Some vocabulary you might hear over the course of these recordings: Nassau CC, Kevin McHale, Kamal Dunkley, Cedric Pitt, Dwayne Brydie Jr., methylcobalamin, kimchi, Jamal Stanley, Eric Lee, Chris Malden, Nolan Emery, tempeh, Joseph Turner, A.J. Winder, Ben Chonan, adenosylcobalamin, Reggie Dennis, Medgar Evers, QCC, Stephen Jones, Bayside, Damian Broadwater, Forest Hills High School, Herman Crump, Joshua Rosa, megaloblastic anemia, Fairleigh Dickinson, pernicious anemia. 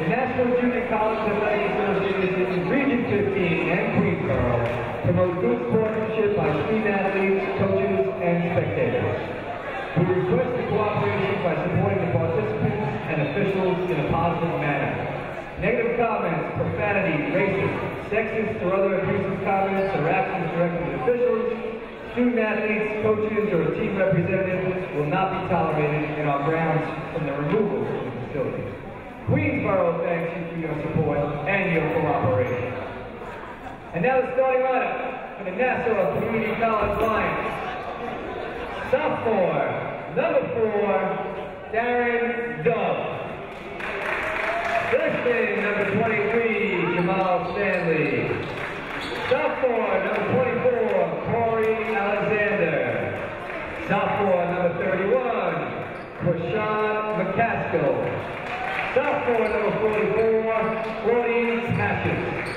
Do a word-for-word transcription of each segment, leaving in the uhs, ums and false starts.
The National Junior College Athletic Association in Region fifteen and Queensboro promotes good sportsmanship by student athletes, coaches, and spectators. We request the cooperation by supporting the participants and officials in a positive manner. Negative comments, profanity, racist, sexist, or other abusive comments or actions directed at officials, student athletes, coaches, or team representatives will not be tolerated in our grounds from the removal of the facility. Queensboro thanks you for your support and your cooperation. And now the starting lineup for the Nassau Community College Lions. Sophomore, number four, Darren Dove. Freshman, number twenty-three, Jamal Stanley. Sophomore, number twenty-four, Corey Alexander. Sophomore, number thirty-one, Krishan McCaskill. Sophomore number forty-four, Florian Ashes.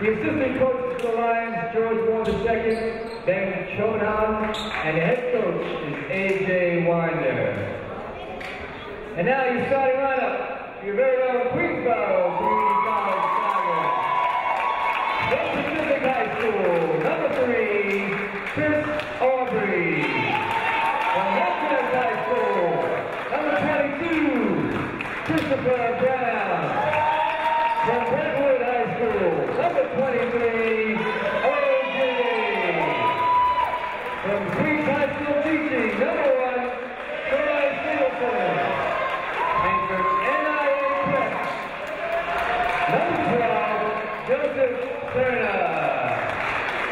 The assistant coach of the Lions, George Moore the second, Ben Chonan, and the head coach is A J. Winder. And now your starting lineup, your very own Queensboro Community College Tigers. From Pacific High School, number three, Chris Aubrey. From Westchester High School, number twenty-two, Christopher Brown. From Brentwood High School, number twenty-three, O J. From Queens High School teaching, number one, Troy Singleton. And from N I A Prep, number twelve, Joseph Turner.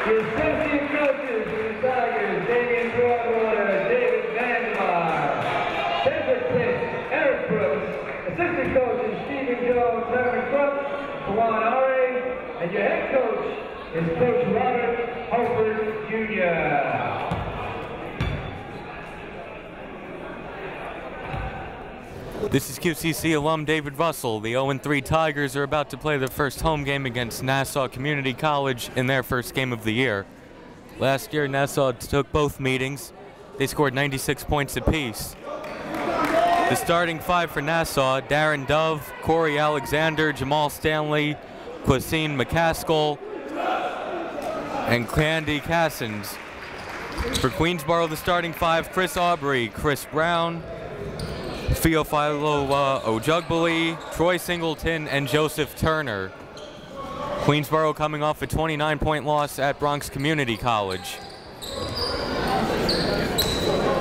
The associate coaches for the Tigers, Damian Broadwater, David Vandermeer, Cedric Pitt, Eric Brooks. Assistant coach is Stephen Jones, Reverend Crump, Kawan Ari, and your head coach is Coach Robert Holford Junior This is Q C C alum David Russell. The oh and three Tigers are about to play their first home game against Nassau Community College in their first game of the year. Last year, Nassau took both meetings. They scored ninety-six points apiece. The starting five for Nassau, Darren Dove, Corey Alexander, Jamal Stanley, Quasine McCaskill, and Candy Cassins. For Queensboro, the starting five, Chris Aubrey, Chris Brown, Fiofalo Ojugbele, Troy Singleton, and Joseph Turner. Queensboro coming off a twenty-nine point loss at Bronx Community College.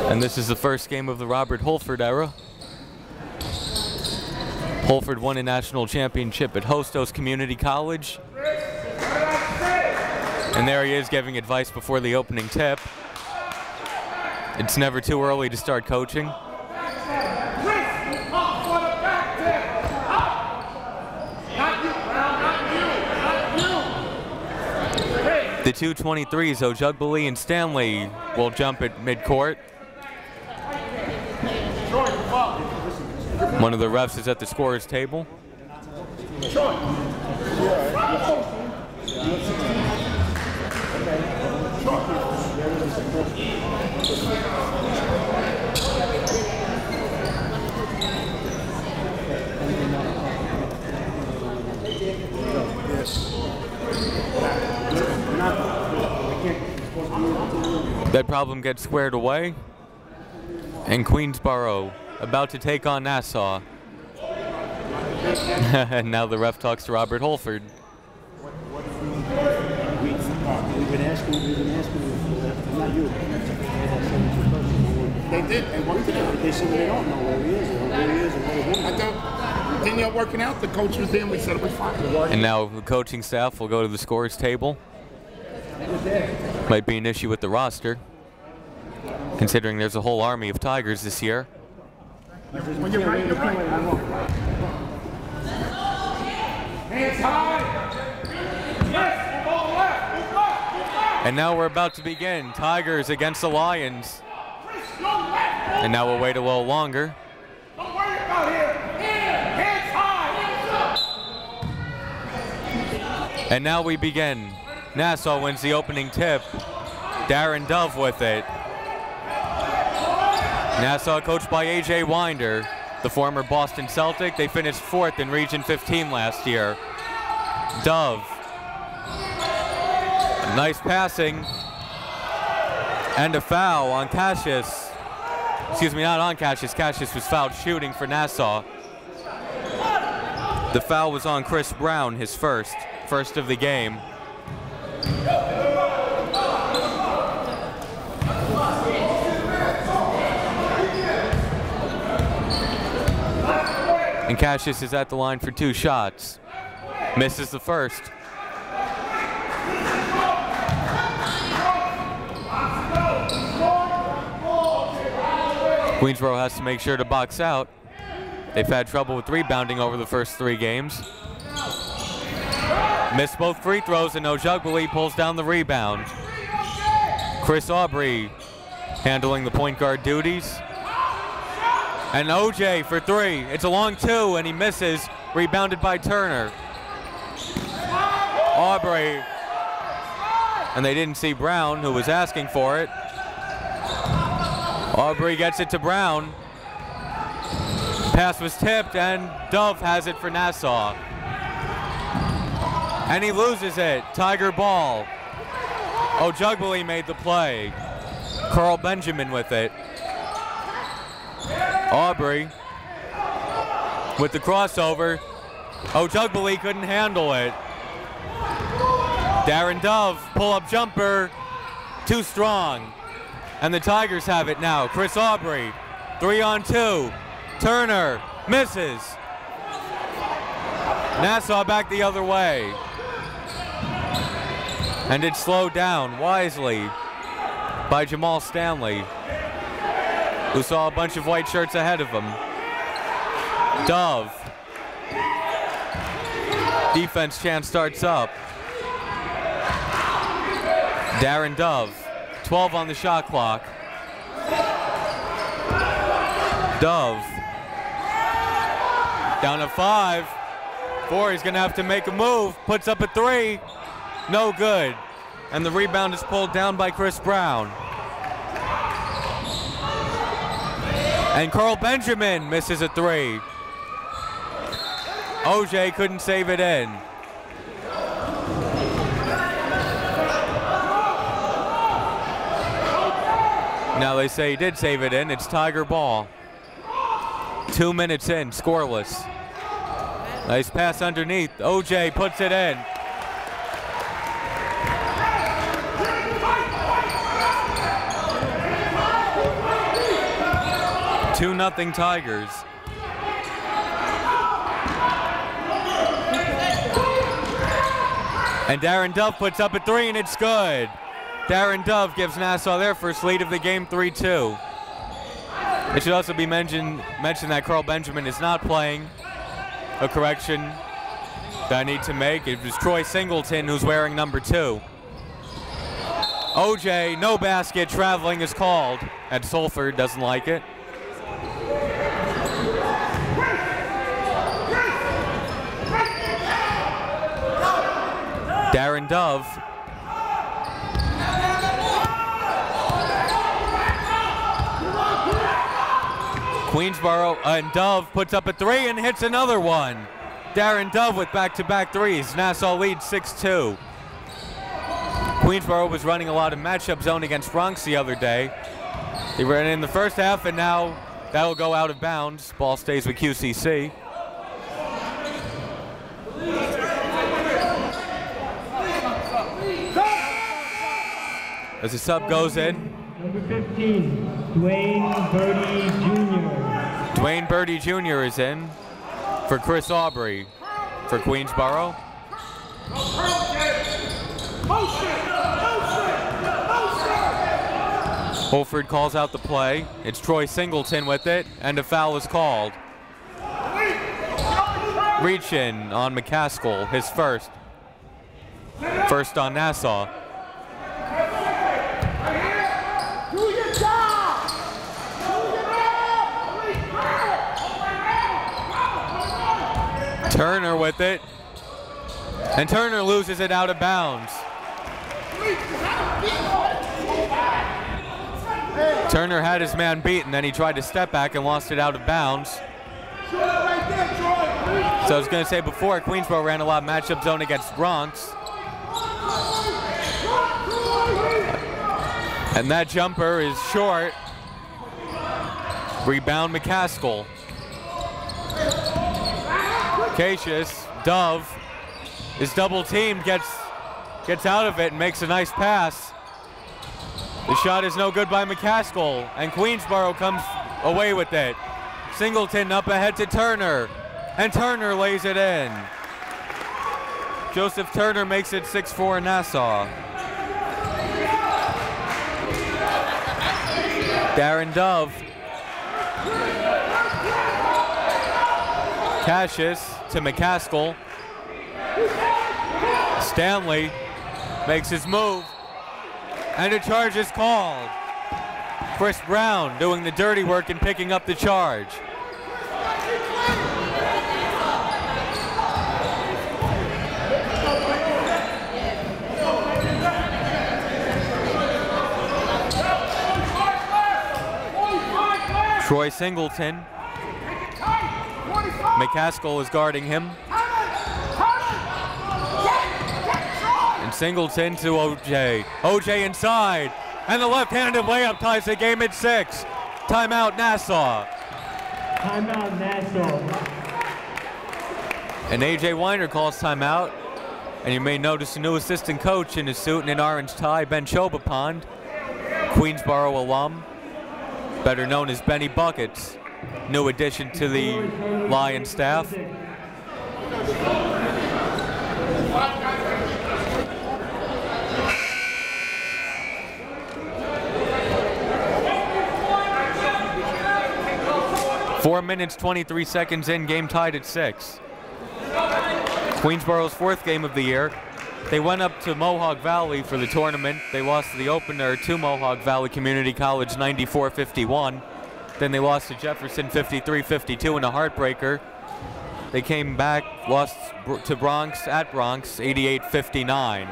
And this is the first game of the Robert Holford era. Holford won a national championship at Hostos Community College. And there he is giving advice before the opening tip. It's never too early to start coaching. The two twenty-threes, Ojugbele and Stanley, will jump at midcourt. One of the refs is at the scorer's table. That problem gets squared away, and Queensboro about to take on Nassau. And now the ref talks to Robert Holford. What, what if we, we, we've been asking, we've been asking, uh, not you. They did, and what did they do? They said they don't know where he is, or where he is, or where he is. I thought, then you're working out, the coach was there, and we said it was fine. And now the coaching staff will go to the scorer's table. Might be an issue with the roster, considering there's a whole army of Tigers this year. When you're right, you're right. Hands high. Yes, ball left. left. And now we're about to begin. Tigers against the Lions. And now we'll wait a little longer. Don't worry about here. Hands high. And now we begin. Nassau wins the opening tip. Darren Dove with it. Nassau coached by A J. Winder. the former Boston Celtic. They finished fourth in Region fifteen last year. Dove, nice passing, and a foul on Cassius. Excuse me, not on Cassius. Cassius was fouled shooting for Nassau. The foul was on Chris Brown, his first, first of the game. And Cassius is at the line for two shots. Misses the first. Queensboro has to make sure to box out. They've had trouble with rebounding over the first three games. Missed both free throws, and Ojugbele pulls down the rebound. Chris Aubrey handling the point guard duties. And O J for three. It's a long two, and he misses. Rebounded by Turner. Aubrey. And they didn't see Brown, who was asking for it. Aubrey gets it to Brown. Pass was tipped, and Dove has it for Nassau. And he loses it. Tiger ball. Ojugbele made the play. Carl Benjamin with it. Aubrey with the crossover. Ojugbele couldn't handle it. Darren Dove, pull-up jumper, too strong. And the Tigers have it now. Chris Aubrey, three on two. Turner misses. Nassau back the other way. And it slowed down wisely by Jamal Stanley, who saw a bunch of white shirts ahead of him. Dove. Defense chance starts up. Darren Dove, twelve on the shot clock. Dove, down to five. Four, he's gonna have to make a move. Puts up a three, no good. And the rebound is pulled down by Chris Brown. And Carl Benjamin misses a three. O J couldn't save it in. Now they say he did save it in. It's Tiger ball. Two minutes in, scoreless. Nice pass underneath. O J puts it in. two nothing Tigers. And Darren Dove puts up a three, and it's good. Darren Dove gives Nassau their first lead of the game, three two. It should also be mentioned, mentioned that Carl Benjamin is not playing. A correction that I need to make. It was Troy Singleton who's wearing number two. O J, no basket, traveling is called. And Solford doesn't like it. Darren Dove. Queensboro, and Dove puts up a three and hits another one. Darren Dove with back-to-back threes. Nassau leads six two. Queensboro was running a lot of matchup zone against Bronx the other day. They ran in the first half, and now that'll go out of bounds. Ball stays with Q C C. As the sub goes in. Number fifteen, Dwayne Brydie Junior Dwayne Brydie Junior is in for Chris Aubrey for Queensboro. Holford calls out the play. It's Troy Singleton with it, and a foul is called. Reach in on McCaskill, his first. First on Nassau. Turner with it, and Turner loses it out of bounds. Turner had his man beaten, then he tried to step back and lost it out of bounds. So I was going to say before, Queensborough ran a lot of matchup zone against Bronx. And that jumper is short. Rebound McCaskill. Cassius, Dove, is double teamed, gets, gets out of it and makes a nice pass. The shot is no good by McCaskill, and Queensborough comes away with it. Singleton up ahead to Turner, and Turner lays it in. Joseph Turner makes it six four Nassau. Darren Dove. Cassius to McCaskill. Stanley makes his move, and a charge is called. Chris Brown doing the dirty work and picking up the charge. Troy Singleton. McCaskill is guarding him. And Singleton to O J. O J inside. And the left-handed layup ties the game at six. Timeout, Nassau. Timeout, Nassau. And A J. Winder calls timeout. And you may notice the new assistant coach in his suit and an orange tie, Ben Chobopan, Queensborough alum, better known as Benny Buckets, new addition to the Lion staff. four minutes, twenty-three seconds in, game tied at six. Queensborough's fourth game of the year. They went up to Mohawk Valley for the tournament. They lost the opener to Mohawk Valley Community College ninety-four fifty-one. Then they lost to Jefferson fifty-three fifty-two in a heartbreaker. They came back, lost to Bronx at Bronx eighty-eight fifty-nine.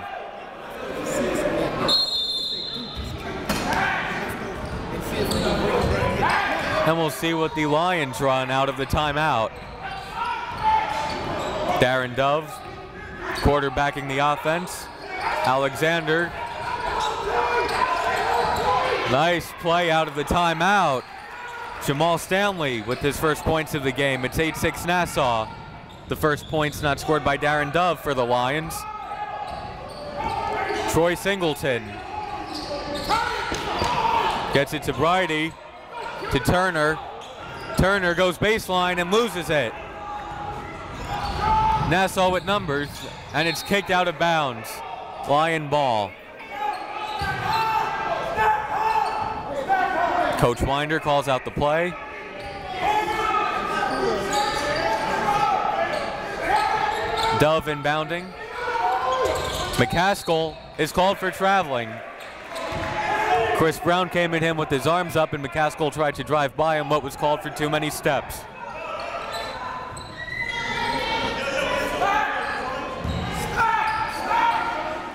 And we'll see what the Lions run out of the timeout. Darren Dove quarterbacking the offense. Alexander. Nice play out of the timeout. Jamal Stanley with his first points of the game. It's eight six Nassau. The first points not scored by Darren Dove for the Lions. Troy Singleton gets it to Brydie, to Turner. Turner goes baseline and loses it. Nassau with numbers, and it's kicked out of bounds. Lion ball. Coach Winder calls out the play. Dove inbounding. McCaskill is called for traveling. Chris Brown came at him with his arms up, and McCaskill tried to drive by him what was called for too many steps.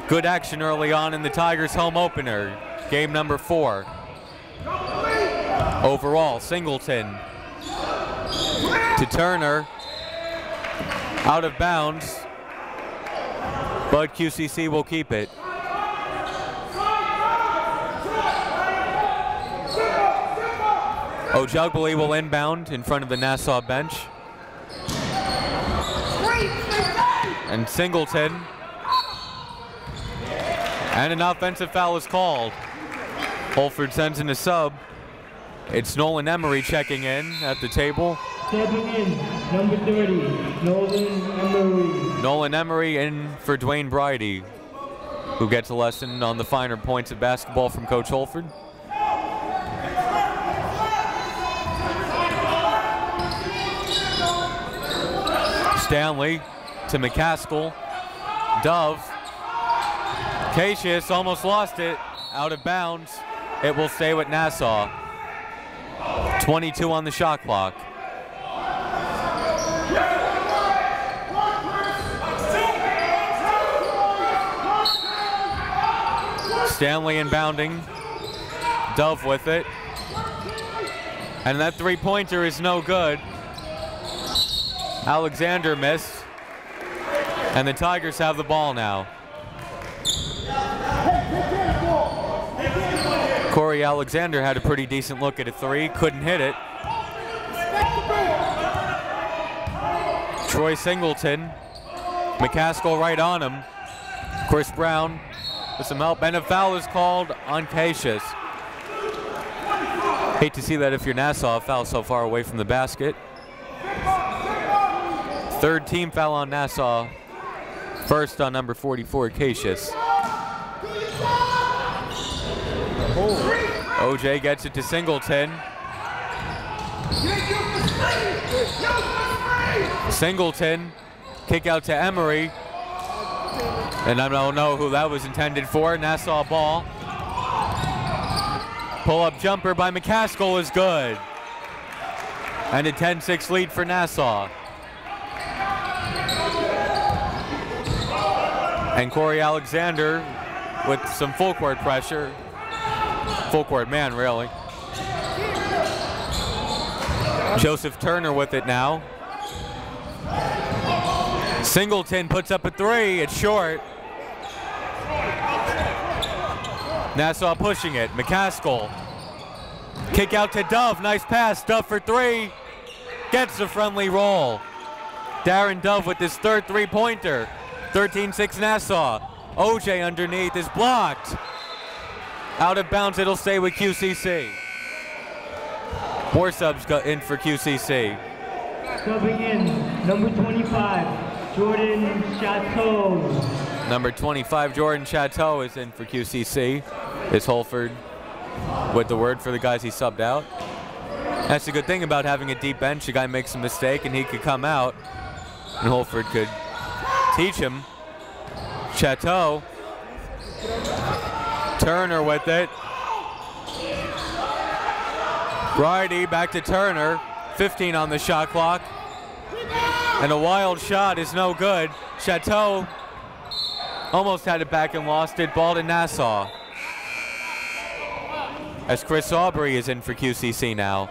Good action early on in the Tigers' home opener, game number four. Overall, Singleton to Turner, out of bounds, but Q C C will keep it. Ojugbele will inbound in front of the Nassau bench. And Singleton. And an offensive foul is called. Holford sends in a sub. It's Nolan Emery checking in at the table. Checking in, number thirty, Nolan Emery. Nolan Emery in for Dwayne Brydie, who gets a lesson on the finer points of basketball from Coach Holford. Stanley to McCaskill. Dove. Cassius almost lost it. Out of bounds. It will stay with Nassau. twenty-two on the shot clock. Stanley inbounding. Dove with it. And that three-pointer is no good. Alexander missed. And the Tigers have the ball now. Corey Alexander had a pretty decent look at a three, couldn't hit it. Troy Singleton, McCaskill right on him. Chris Brown with some help, and a foul is called on Cassius. Hate to see that if you're Nassau, a foul so far away from the basket. Third team foul on Nassau. First on number forty-four, Cassius. O J gets it to Singleton. Singleton, kick out to Emery. And I don't know who that was intended for. Nassau ball. Pull-up jumper by McCaskill is good. And a ten six lead for Nassau. And Corey Alexander with some full court pressure. Full court man, really. Joseph Turner with it now. Singleton puts up a three, it's short. Nassau pushing it, McCaskill. Kick out to Dove, nice pass, Dove for three. Gets a friendly roll. Darren Dove with his third three-pointer. thirteen six Nassau. O J underneath is blocked. Out of bounds, it'll stay with Q C C. More subs in for Q C C. Subbing in, number twenty-five, Jordan Chateau. Number twenty-five, Jordan Chateau is in for Q C C. It's Holford with the word for the guys he subbed out. That's the good thing about having a deep bench. A guy makes a mistake and he could come out and Holford could teach him. Chateau. Turner with it. Brydie back to Turner. fifteen on the shot clock. And a wild shot is no good. Chateau almost had it back and lost it. Ball to Nassau. As Chris Aubrey is in for Q C C now.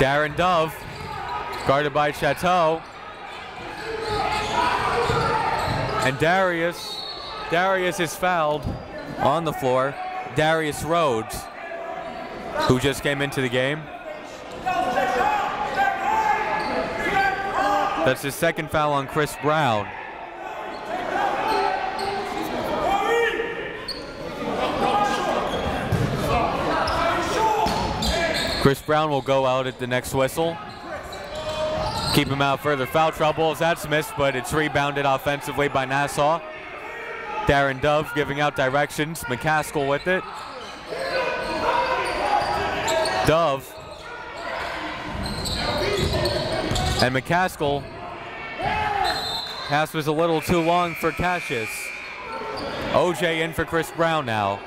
Darren Dove, guarded by Chateau. And Darius, Darius is fouled on the floor. Darius Rhodes, who just came into the game. That's his second foul on Chris Brown. Chris Brown will go out at the next whistle. Keep him out further. Foul trouble as that's missed, but it's rebounded offensively by Nassau. Darren Dove giving out directions. McCaskill with it. Dove. And McCaskill. Pass was a little too long for Cassius. O J in for Chris Brown now.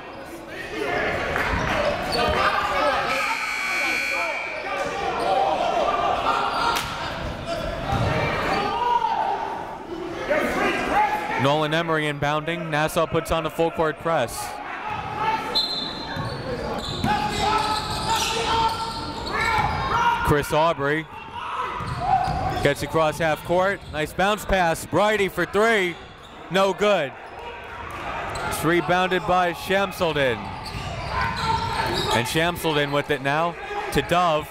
Nolan Emery inbounding. Nassau puts on a full court press. Chris Aubrey gets across half court. Nice bounce pass. Brydie for three. No good. It's rebounded by Shamseldin. And Shamseldin with it now to Dove,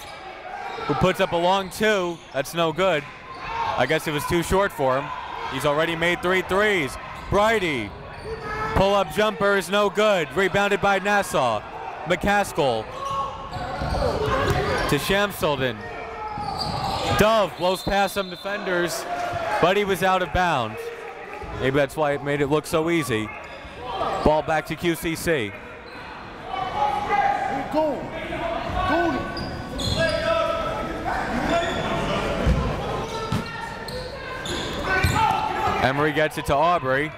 who puts up a long two. That's no good. I guess it was too short for him. He's already made three threes. Brydie, pull-up jumper is no good. Rebounded by Nassau. McCaskill to Shamseldin. Dove blows past some defenders, but he was out of bounds. Maybe that's why it made it look so easy. Ball back to Q C C. Emery gets it to Aubrey.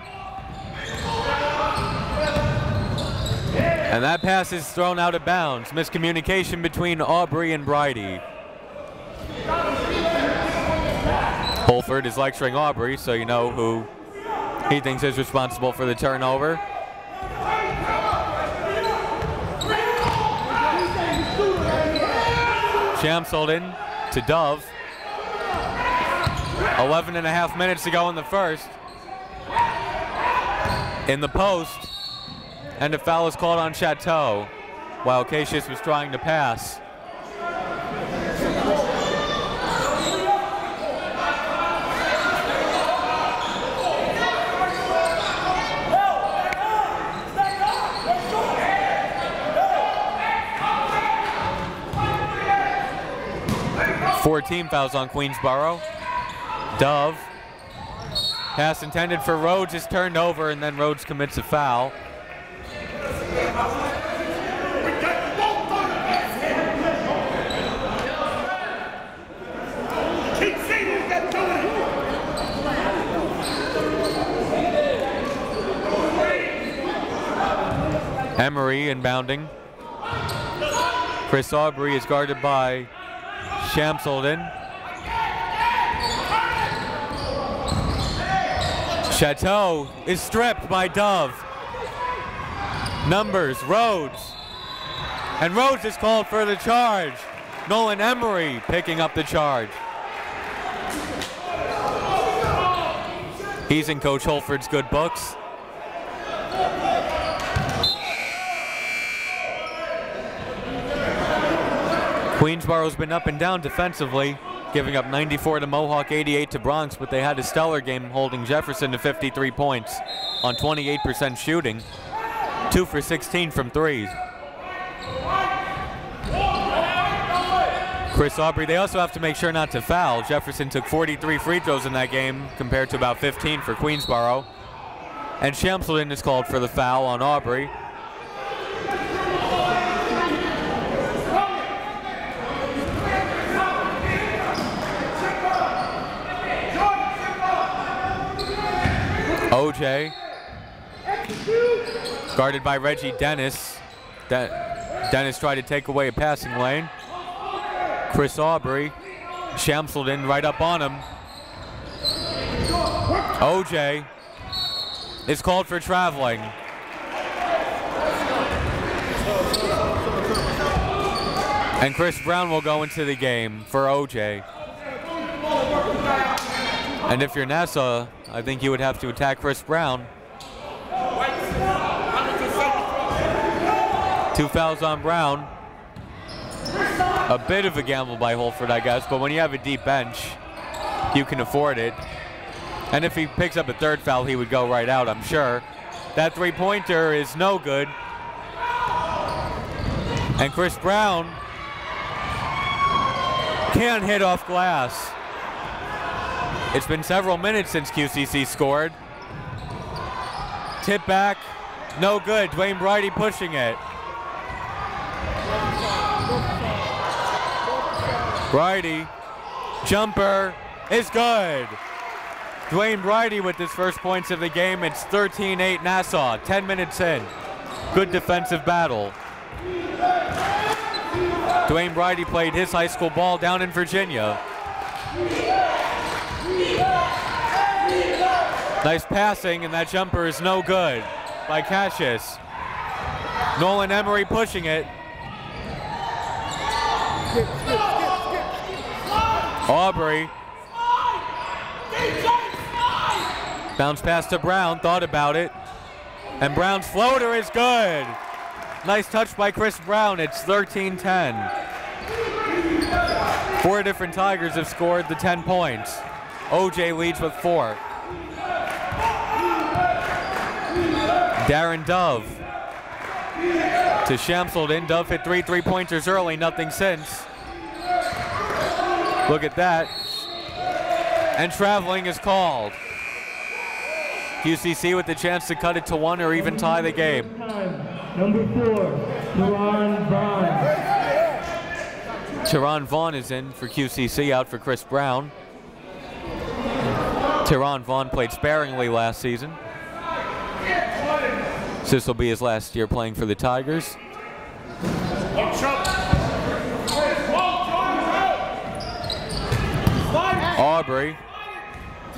And that pass is thrown out of bounds. Miscommunication between Aubrey and Brydie. Both Holford is lecturing Aubrey, so you know who he thinks is responsible for the turnover. Shamseldin to Dove. eleven and a half minutes to go in the first. In the post, and a foul is called on Chateau while Cassius was trying to pass. Four team fouls on Queensborough. Dove. Pass intended for Rhodes is turned over, and then Rhodes commits a foul. Emery inbounding. Chris Aubrey is guarded by Shamseldin. Chateau is stripped by Dove. Numbers, Rhodes. And Rhodes is called for the charge. Nolan Emery picking up the charge. He's in Coach Holford's good books. Queensborough's been up and down defensively, giving up ninety-four to Mohawk, eighty-eight to Bronx, but they had a stellar game holding Jefferson to fifty-three points on twenty-eight percent shooting, two for sixteen from threes. Chris Aubrey, they also have to make sure not to foul. Jefferson took forty-three free throws in that game compared to about fifteen for Queensborough. And Shamseldin is called for the foul on Aubrey. O J, guarded by Reggie Dennis. De Dennis tried to take away a passing lane. Chris Aubrey, Shamseldin right up on him. O J is called for traveling. And Chris Brown will go into the game for O J. And if you're Nassau, I think you would have to attack Chris Brown. Two fouls on Brown. A bit of a gamble by Holford, I guess, but when you have a deep bench, you can afford it. And if he picks up a third foul, he would go right out, I'm sure. That three-pointer is no good. And Chris Brown can't hit off glass. It's been several minutes since Q C C scored. Tip back, no good. Dwayne Brydie pushing it. Brydie, jumper is good. Dwayne Brydie with his first points of the game. It's thirteen eight Nassau, ten minutes in. Good defensive battle. Dwayne Brydie played his high school ball down in Virginia. Nice passing, and that jumper is no good by Cassius. Nolan Emery pushing it. Aubrey. Bounce pass to Brown, thought about it. And Brown's floater is good. Nice touch by Chris Brown. It's thirteen ten. Four different Tigers have scored the ten points. O J leads with four. Darren Dove to Shamseldin. Dove hit three three-pointers early, nothing since. Look at that. And traveling is called. Q C C with the chance to cut it to one or even tie the game. Number four, Teron Vaughn. Teron Vaughn is in for Q C C, out for Chris Brown. Teron Vaughn played sparingly last season. This will be his last year playing for the Tigers. Aubrey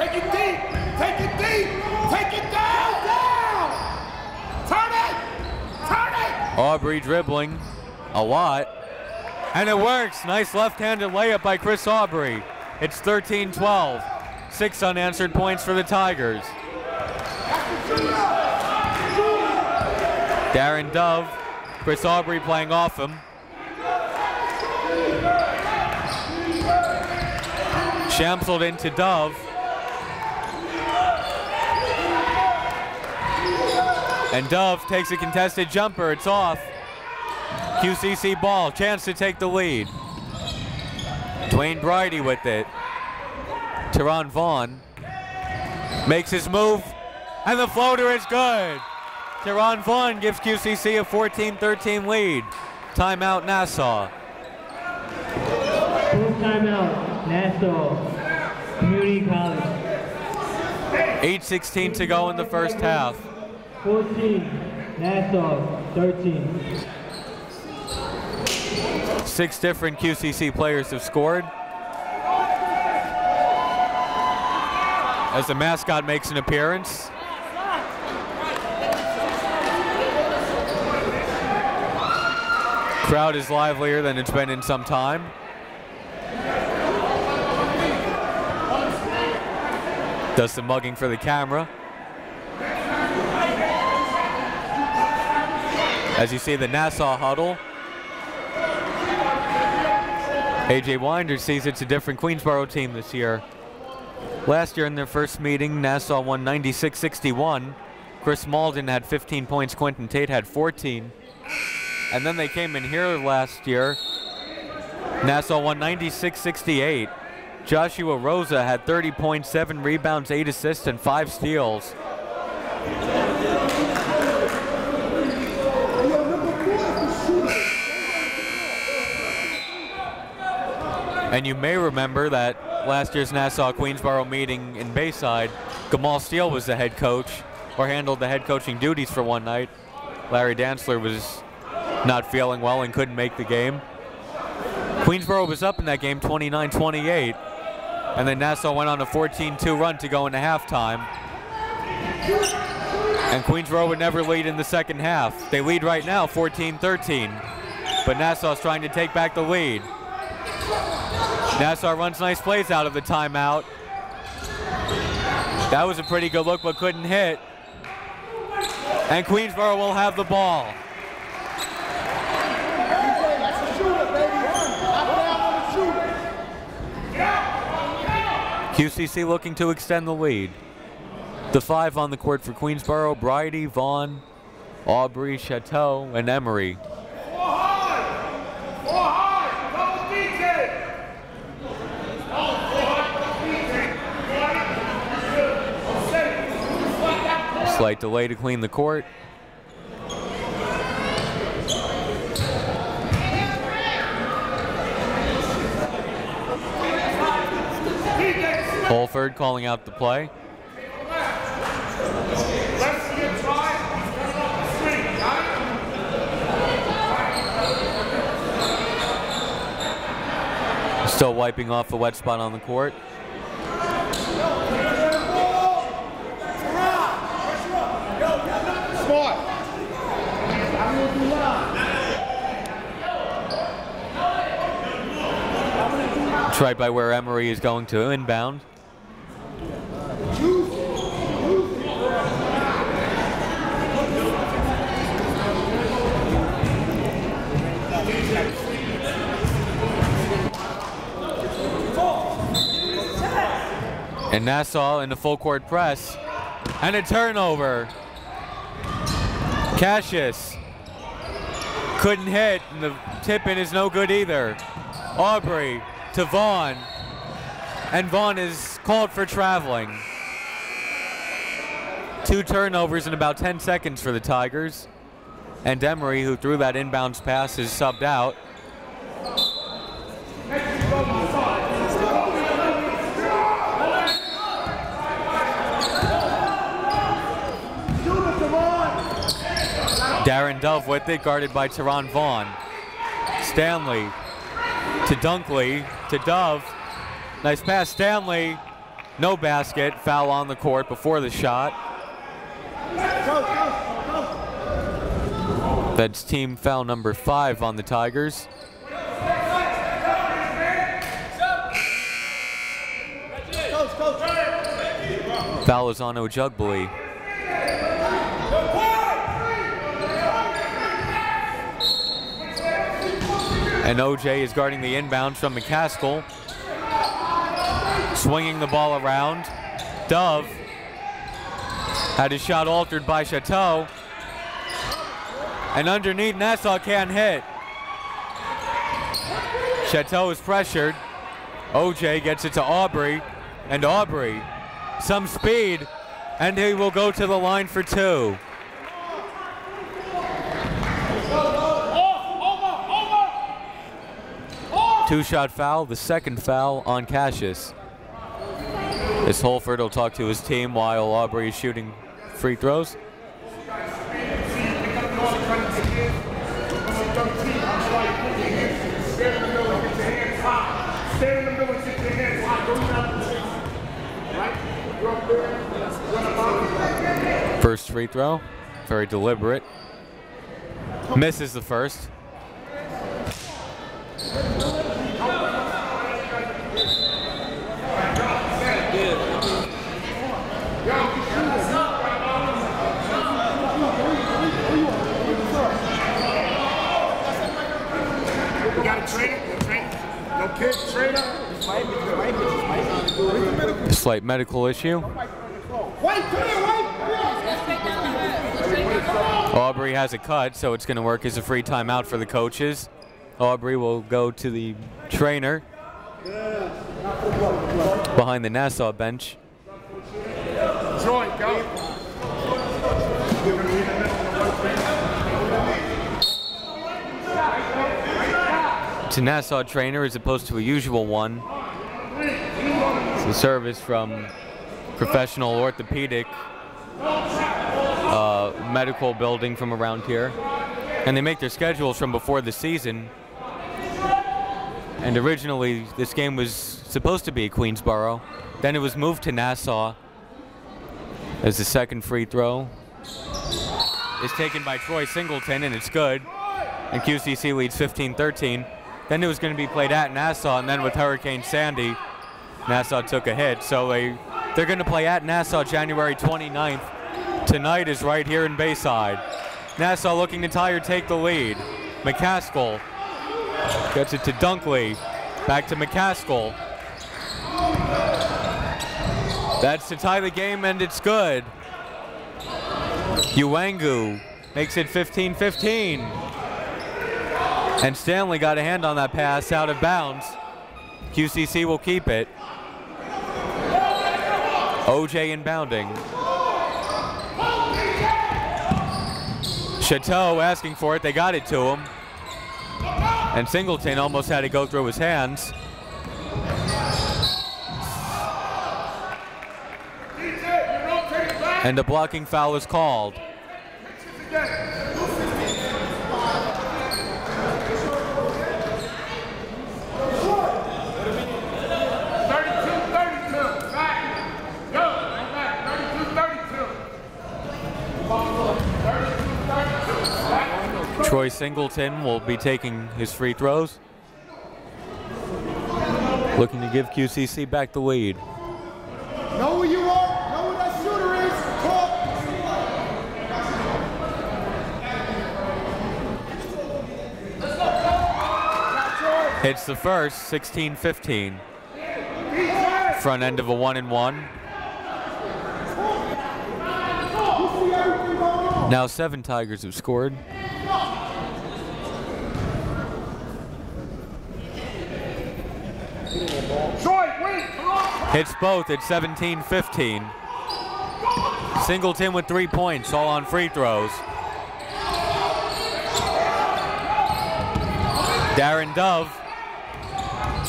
Take it deep. Take it deep. Take it down. Down. Turn it. Turn it. Aubrey dribbling a lot. And it works. Nice left-handed layup by Chris Aubrey. It's thirteen twelve. Six unanswered points for the Tigers. Darren Dove. Chris Aubrey playing off him. Shamseldin to Dove. And Dove takes a contested jumper. It's off. Q C C ball. Chance to take the lead. Dwayne Brydie with it. Teron Vaughn makes his move. And the floater is good. Teron Vaughn gives Q C C a fourteen thirteen lead. Timeout, Nassau. First timeout, Nassau Community College. eight sixteen to go in the first half. fourteen, Nassau, thirteen. Six different Q C C players have scored. As the mascot makes an appearance. Crowd is livelier than it's been in some time. Does some mugging for the camera. As you see the Nassau huddle. A J. Winder sees it's a different Queensboro team this year. Last year in their first meeting, Nassau won ninety-six sixty-one. Chris Malden had fifteen points, Quentin Tate had fourteen. And then they came in here last year. Nassau won ninety-six sixty-eight. Joshua Rosa had thirty points, seven rebounds, eight assists, and five steals. And you may remember that last year's Nassau Queensboro meeting in Bayside, Kamal Steele was the head coach, or handled the head coaching duties for one night. Larry Dantzler was not feeling well and couldn't make the game. Queensboro was up in that game twenty-nine twenty-eight, and then Nassau went on a fourteen two run to go into halftime. And Queensboro would never lead in the second half. They lead right now fourteen thirteen, but Nassau's trying to take back the lead. Nassau runs nice plays out of the timeout. That was a pretty good look but couldn't hit. And Queensboro will have the ball. Q C C looking to extend the lead. The five on the court for Queensboro: Brydie, Vaughn, Aubrey, Chateau, and Emery. Four high! Four high! Double D J! Slight delay to clean the court. Holford calling out the play. Still wiping off the wet spot on the court. It's right by where Emery is going to inbound. And Nassau in the full court press. And a turnover. Cassius couldn't hit, and the tip in is no good either. Aubrey to Vaughn. And Vaughn is called for traveling. Two turnovers in about ten seconds for the Tigers. And Emery, who threw that inbounds pass, is subbed out. Darren Dove with it, guarded by Teron Vaughn. Stanley to Dunkley, to Dove. Nice pass, Stanley. No basket, foul on the court before the shot. That's team foul number five on the Tigers. Foul is on Ojugbele. And O J is guarding the inbound from McCaskill. Swinging the ball around. Dove had his shot altered by Chateau. And underneath, Nassau can't hit. Chateau is pressured. O J gets it to Aubrey. And Aubrey, some speed, and he will go to the line for two. Two-shot foul, the second foul on Cassius. As Holford will talk to his team while Aubrey is shooting free throws. First free throw, very deliberate. Misses the first. A slight medical issue. Aubrey has a cut, so it's going to work as a free timeout for the coaches. Aubrey will go to the trainer behind the Nassau bench. It's a Nassau trainer as opposed to a usual one. It's a service from professional orthopedic uh, medical building from around here. And they make their schedules from before the season. And originally, this game was supposed to be at Queensboro. Then it was moved to Nassau as the second free throw is taken by Troy Singleton, and it's good. And Q C C leads fifteen thirteen. Then it was going to be played at Nassau, and then with Hurricane Sandy, Nassau took a hit. So they, they're going to play at Nassau January twenty-ninth. Tonight is right here in Bayside. Nassau looking to tie or take the lead. McCaskill gets it to Dunkley. Back to McCaskill. That's to tie the game, and it's good. Uwangu makes it fifteen fifteen. And Stanley got a hand on that pass out of bounds. Q C C will keep it. O J inbounding. Chateau asking for it. They got it to him. And Singleton almost had it go through his hands. And a blocking foul is called. Troy Singleton will be taking his free throws. Looking to give Q C C back the lead. Know where you are, know where that shooter is. Hits the first, sixteen fifteen. Front end of a one and one. Now seven Tigers have scored. Hits both at seventeen fifteen. Singleton with three points, all on free throws. Darren Dove,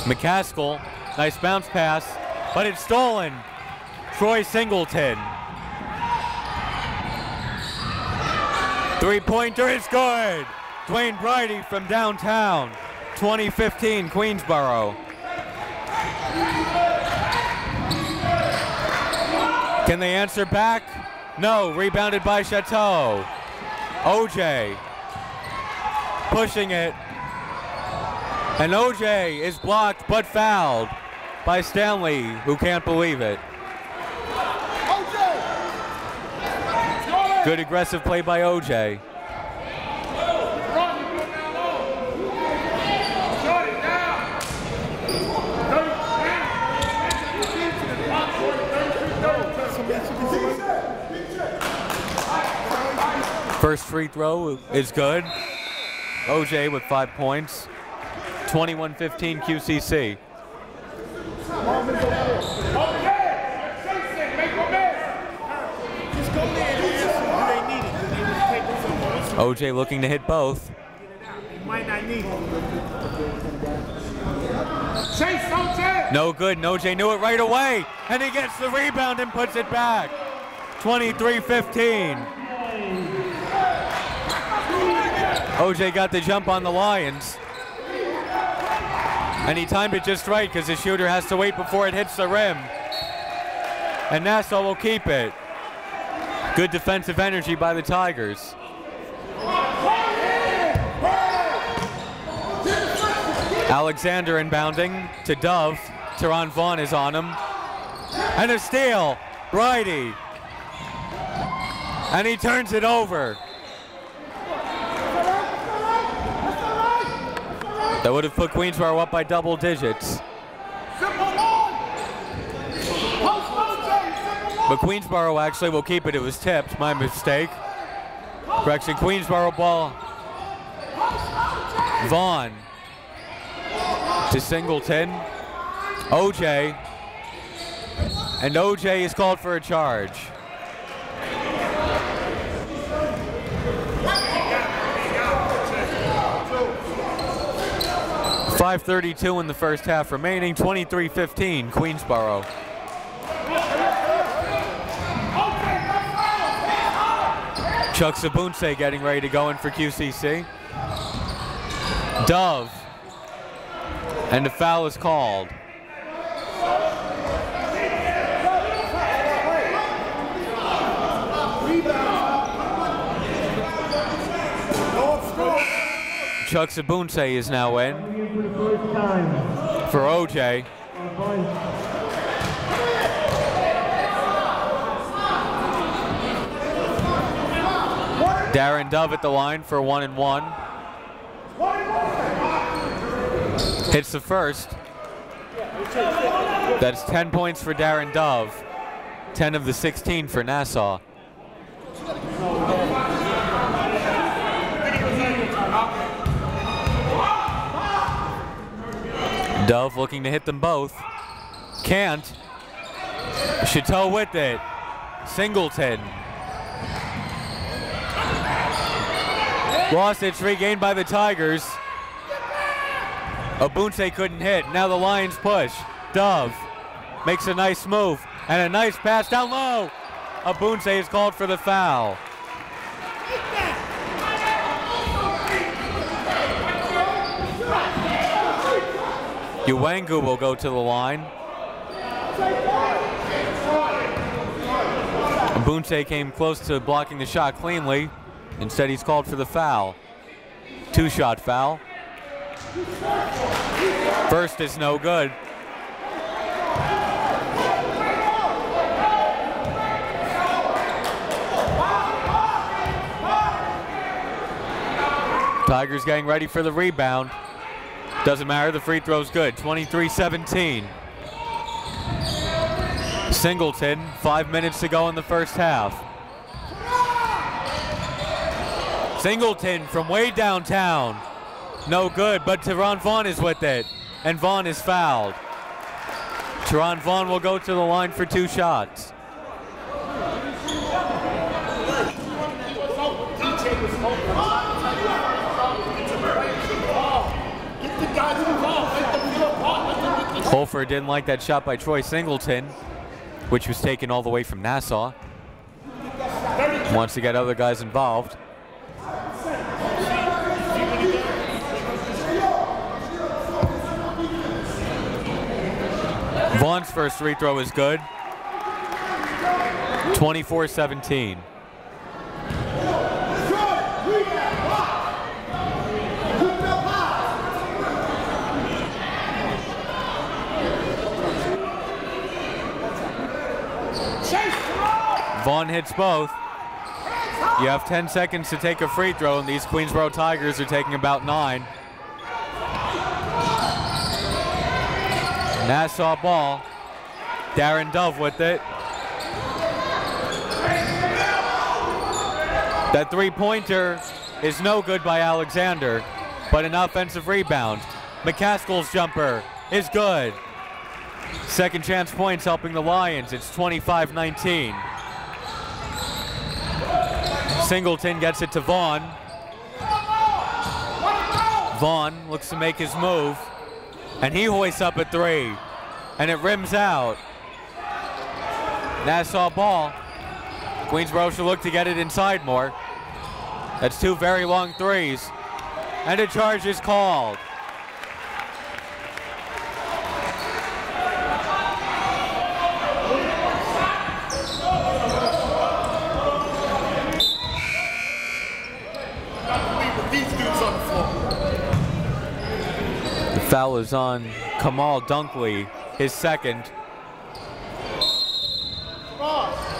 McCaskill, nice bounce pass, but it's stolen. Troy Singleton. Three-pointer is good. Dwayne Brydie from downtown, twenty fifteen Queensboro. Can they answer back? No, rebounded by Chateau. O J pushing it. And O J is blocked but fouled by Stanley, who can't believe it. Good aggressive play by O J. First free throw is good. O J with five points. twenty-one fifteen Q C C. O J looking to hit both. No good, and O J knew it right away. And he gets the rebound and puts it back. twenty-three fifteen. O J got the jump on the Lions. And he timed it just right because the shooter has to wait before it hits the rim. And Nassau will keep it. Good defensive energy by the Tigers. Alexander inbounding to Dove. Teron Vaughn is on him. And a steal. Brydie. And he turns it over. That would have put Queensborough up by double digits. But Queensborough actually will keep it. It was tipped, my mistake. Correction, Queensborough ball. Vaughn to Singleton. O J. And O J is called for a charge. five thirty-two in the first half remaining, twenty-three fifteen, Queensborough. Chuck Sabunse getting ready to go in for Q C C. Dove. And the foul is called. Chuck Sabunse is now in for O J. Darren Dove at the line for one and one. Hits the first. That's ten points for Darren Dove. ten of the sixteen for Nassau. Dove looking to hit them both. Can't. Chateau with it. Singleton. Lost, it's regained by the Tigers. Obunse couldn't hit. Now the Lions push. Dove makes a nice move. And a nice pass down low. Obunse is called for the foul. Uwangu will go to the line. Bunte came close to blocking the shot cleanly. Instead, he's called for the foul. Two-shot foul. First is no good. Tigers getting ready for the rebound. Doesn't matter, the free throw's good. twenty-three seventeen. Singleton, five minutes to go in the first half. Singleton from way downtown. No good, but Teron Vaughn is with it. And Vaughn is fouled. Teron Vaughn will go to the line for two shots. Holford didn't like that shot by Troy Singleton, which was taken all the way from Nassau. Wants to get other guys involved. Vaughn's first free throw is good. twenty-four seventeen. Vaughn hits both. You have ten seconds to take a free throw, and these Queensboro Tigers are taking about nine. Nassau ball. Darren Dove with it. That three-pointer is no good by Alexander, but an offensive rebound. McCaskill's jumper is good. Second chance points helping the Lions. It's twenty-five nineteen. Singleton gets it to Vaughn. Vaughn looks to make his move, and he hoists up a three, and it rims out. Nassau ball. Queensboro should look to get it inside more. That's two very long threes, and a charge is called. The foul is on Kamal Dunkley, his second.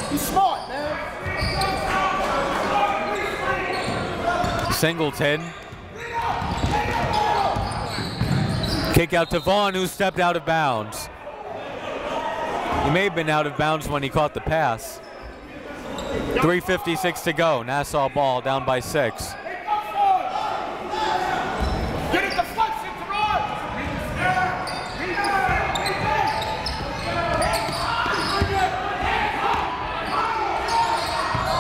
He's smart, man. Singleton. Kick out to Vaughn, who stepped out of bounds. He may have been out of bounds when he caught the pass. three fifty-six to go. Nassau ball down by six.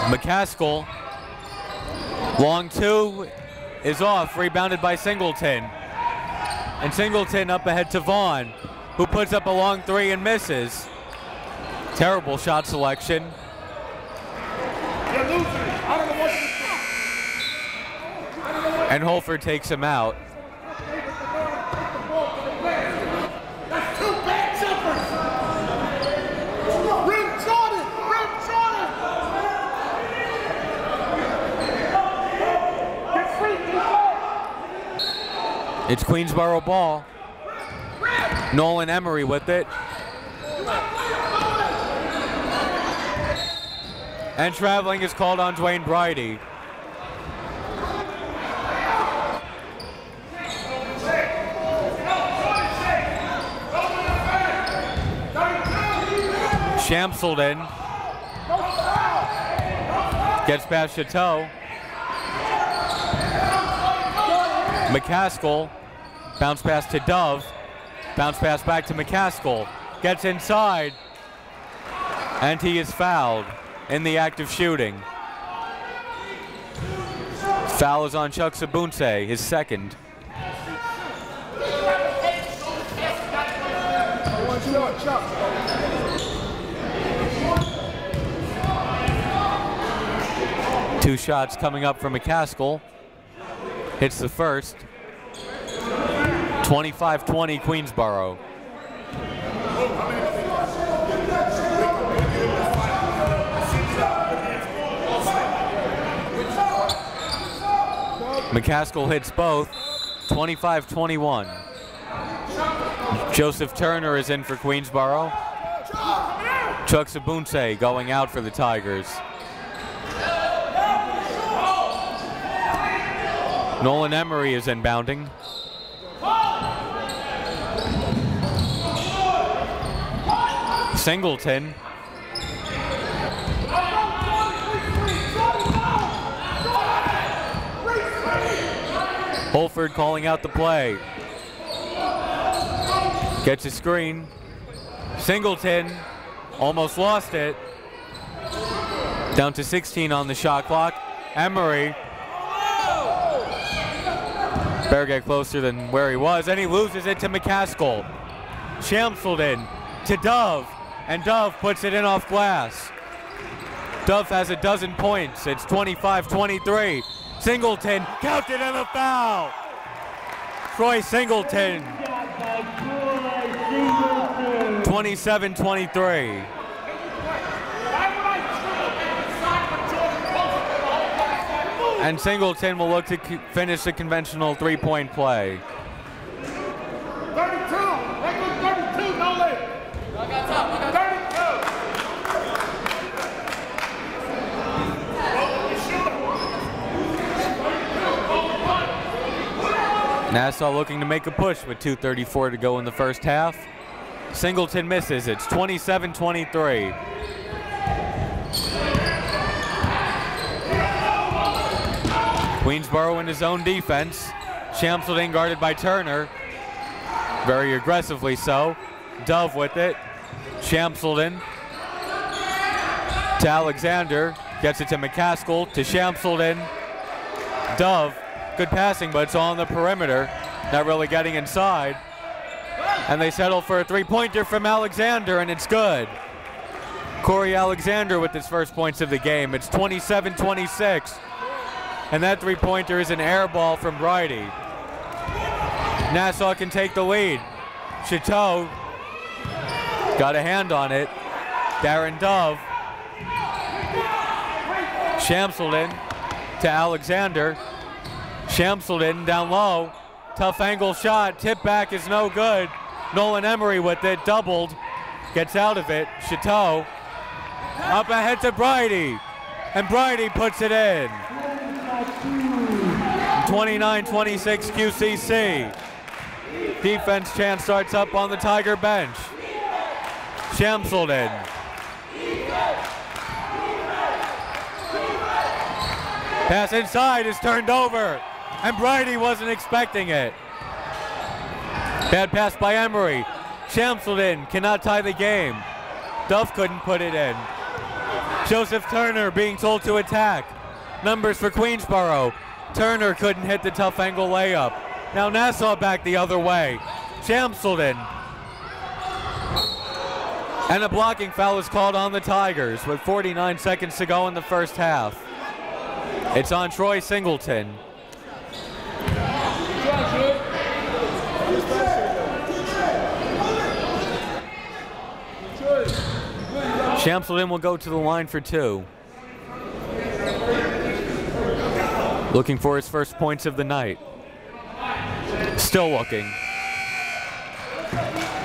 McCaskill, long two is off, rebounded by Singleton. And Singleton up ahead to Vaughn, who puts up a long three and misses. Terrible shot selection. And Holford takes him out. It's Queensboro ball. Nolan Emery with it. And traveling is called on Dwayne Brydie. Shamseldin gets past Chateau. McCaskill. Bounce pass to Dove, bounce pass back to McCaskill, gets inside, and he is fouled in the act of shooting. Foul is on Chuck Sabunse, his second. Two shots coming up for McCaskill, hits the first. twenty-five twenty Queensboro. McCaskill hits both, twenty-five twenty-one. Joseph Turner is in for Queensboro. Chuck Sabunse going out for the Tigers. Nolan Emery is inbounding. Singleton. Holford calling out the play. Gets a screen. Singleton almost lost it. Down to sixteen on the shot clock. Emery. Better get closer than where he was, and he loses it to McCaskill. Shamseldin to Dove, and Dove puts it in off glass. Dove has a dozen points. It's twenty-five twenty-three. Singleton counted and a foul. Troy Singleton. twenty-seven twenty-three. And Singleton will look to finish the conventional three-point play. Nassau looking to make a push with two thirty-four to go in the first half. Singleton misses. It's twenty-seven twenty-three. Queensborough in his own defense. Shamseldin guarded by Turner. Very aggressively so. Dove with it. Shamseldin to Alexander. Gets it to McCaskill. To Shamseldin. Dove. Good passing, but it's on the perimeter. Not really getting inside. And they settle for a three-pointer from Alexander, and it's good. Corey Alexander with his first points of the game. It's twenty-seven twenty-six. And that three-pointer is an air ball from Brydie. Nassau can take the lead. Chateau got a hand on it. Darren Dove. Shamseldin to Alexander. Shamseldin down low, tough angle shot, tip back is no good. Nolan Emery with it, doubled, gets out of it. Chateau up ahead to Brydie, and Brydie puts it in. twenty-nine twenty-six Q C C. Defense chance starts up on the Tiger bench. Shamseldin. Pass inside is turned over. And Brydie wasn't expecting it. Bad pass by Emery. Shamseldin cannot tie the game. Dove couldn't put it in. Joseph Turner being told to attack. Numbers for Queensborough. Turner couldn't hit the tough angle layup. Now Nassau back the other way. Shamseldin. And a blocking foul is called on the Tigers with forty-nine seconds to go in the first half. It's on Troy Singleton. Shamseldin will go to the line for two. Looking for his first points of the night. Still looking.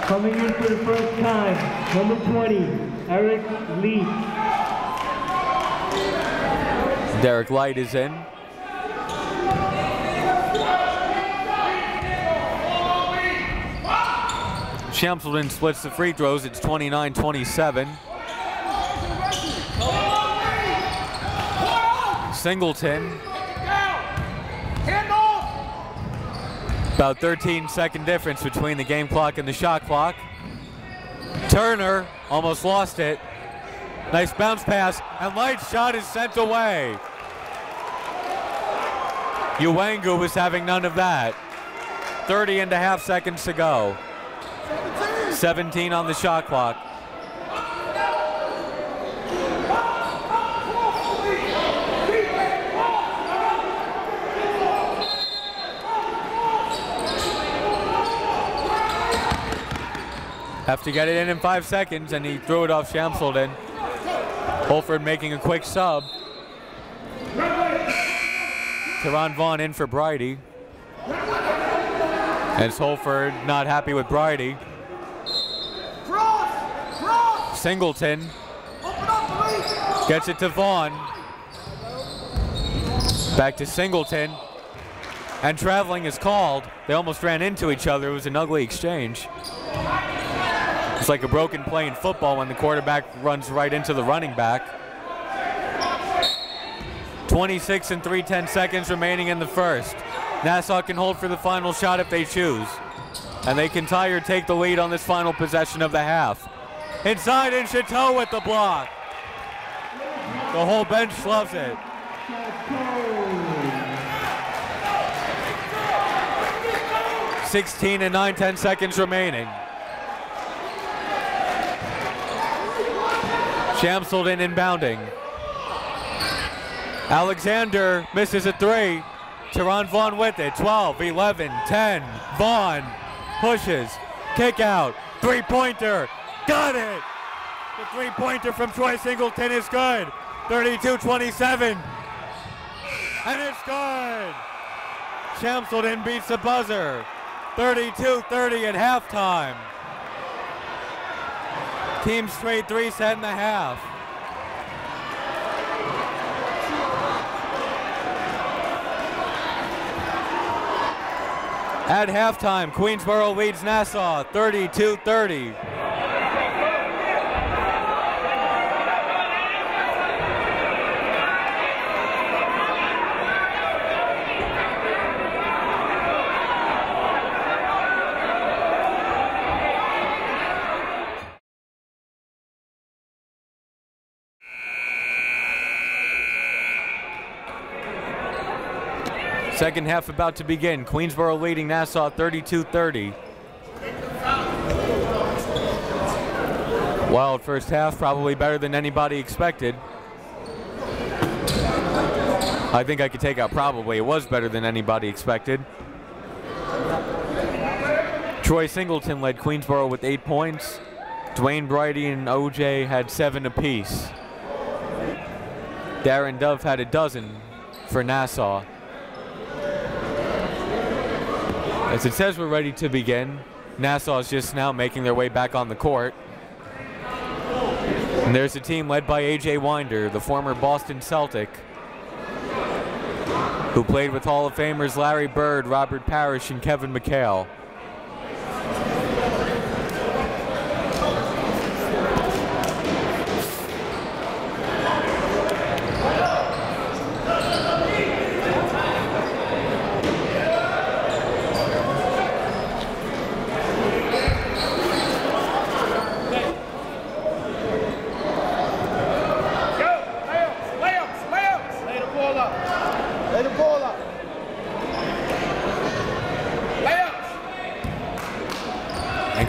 Coming in for the first time, number twenty, Eric Lee. Derek Light is in. Shamseldin splits the free throws. It's twenty-nine twenty-seven. Singleton. About thirteen second difference between the game clock and the shot clock. Turner almost lost it. Nice bounce pass, and Light's shot is sent away. Uwangu was having none of that. thirty and a half seconds to go. seventeen on the shot clock. Have to get it in in five seconds, and he threw it off Shamseldin. Holford making a quick sub. Teron Vaughn in for Brydie. As Holford not happy with Brydie. Singleton gets it to Vaughn. Back to Singleton. And traveling is called. They almost ran into each other. It was an ugly exchange. It's like a broken play in football when the quarterback runs right into the running back. twenty-six and three tenths seconds remaining in the first. Nassau can hold for the final shot if they choose. And they can tie or take the lead on this final possession of the half. Inside and Chateau with the block. The whole bench loves it. sixteen and nine tenths seconds remaining. Shamseldin inbounding. Alexander misses a three. Teron Vaughn with it. twelve, eleven, ten. Vaughn pushes. Kick out. Three-pointer. Got it! The three-pointer from Troy Singleton is good. thirty-two twenty-seven. and it's good. Shamseldin beats the buzzer, thirty-two thirty at halftime. Team straight three set and a half. At halftime, Queensborough leads Nassau thirty-two thirty. Second half about to begin. Queensborough leading Nassau thirty-two thirty. Wild first half, probably better than anybody expected. I think I could take out probably. It was better than anybody expected. Troy Singleton led Queensborough with eight points. Dwayne Brydie and O J had seven apiece. Darren Dove had a dozen for Nassau. As it says, we're ready to begin. Nassau is just now making their way back on the court. And there's the team led by A J. Winder, the former Boston Celtic, who played with Hall of Famers Larry Bird, Robert Parrish, and Kevin McHale.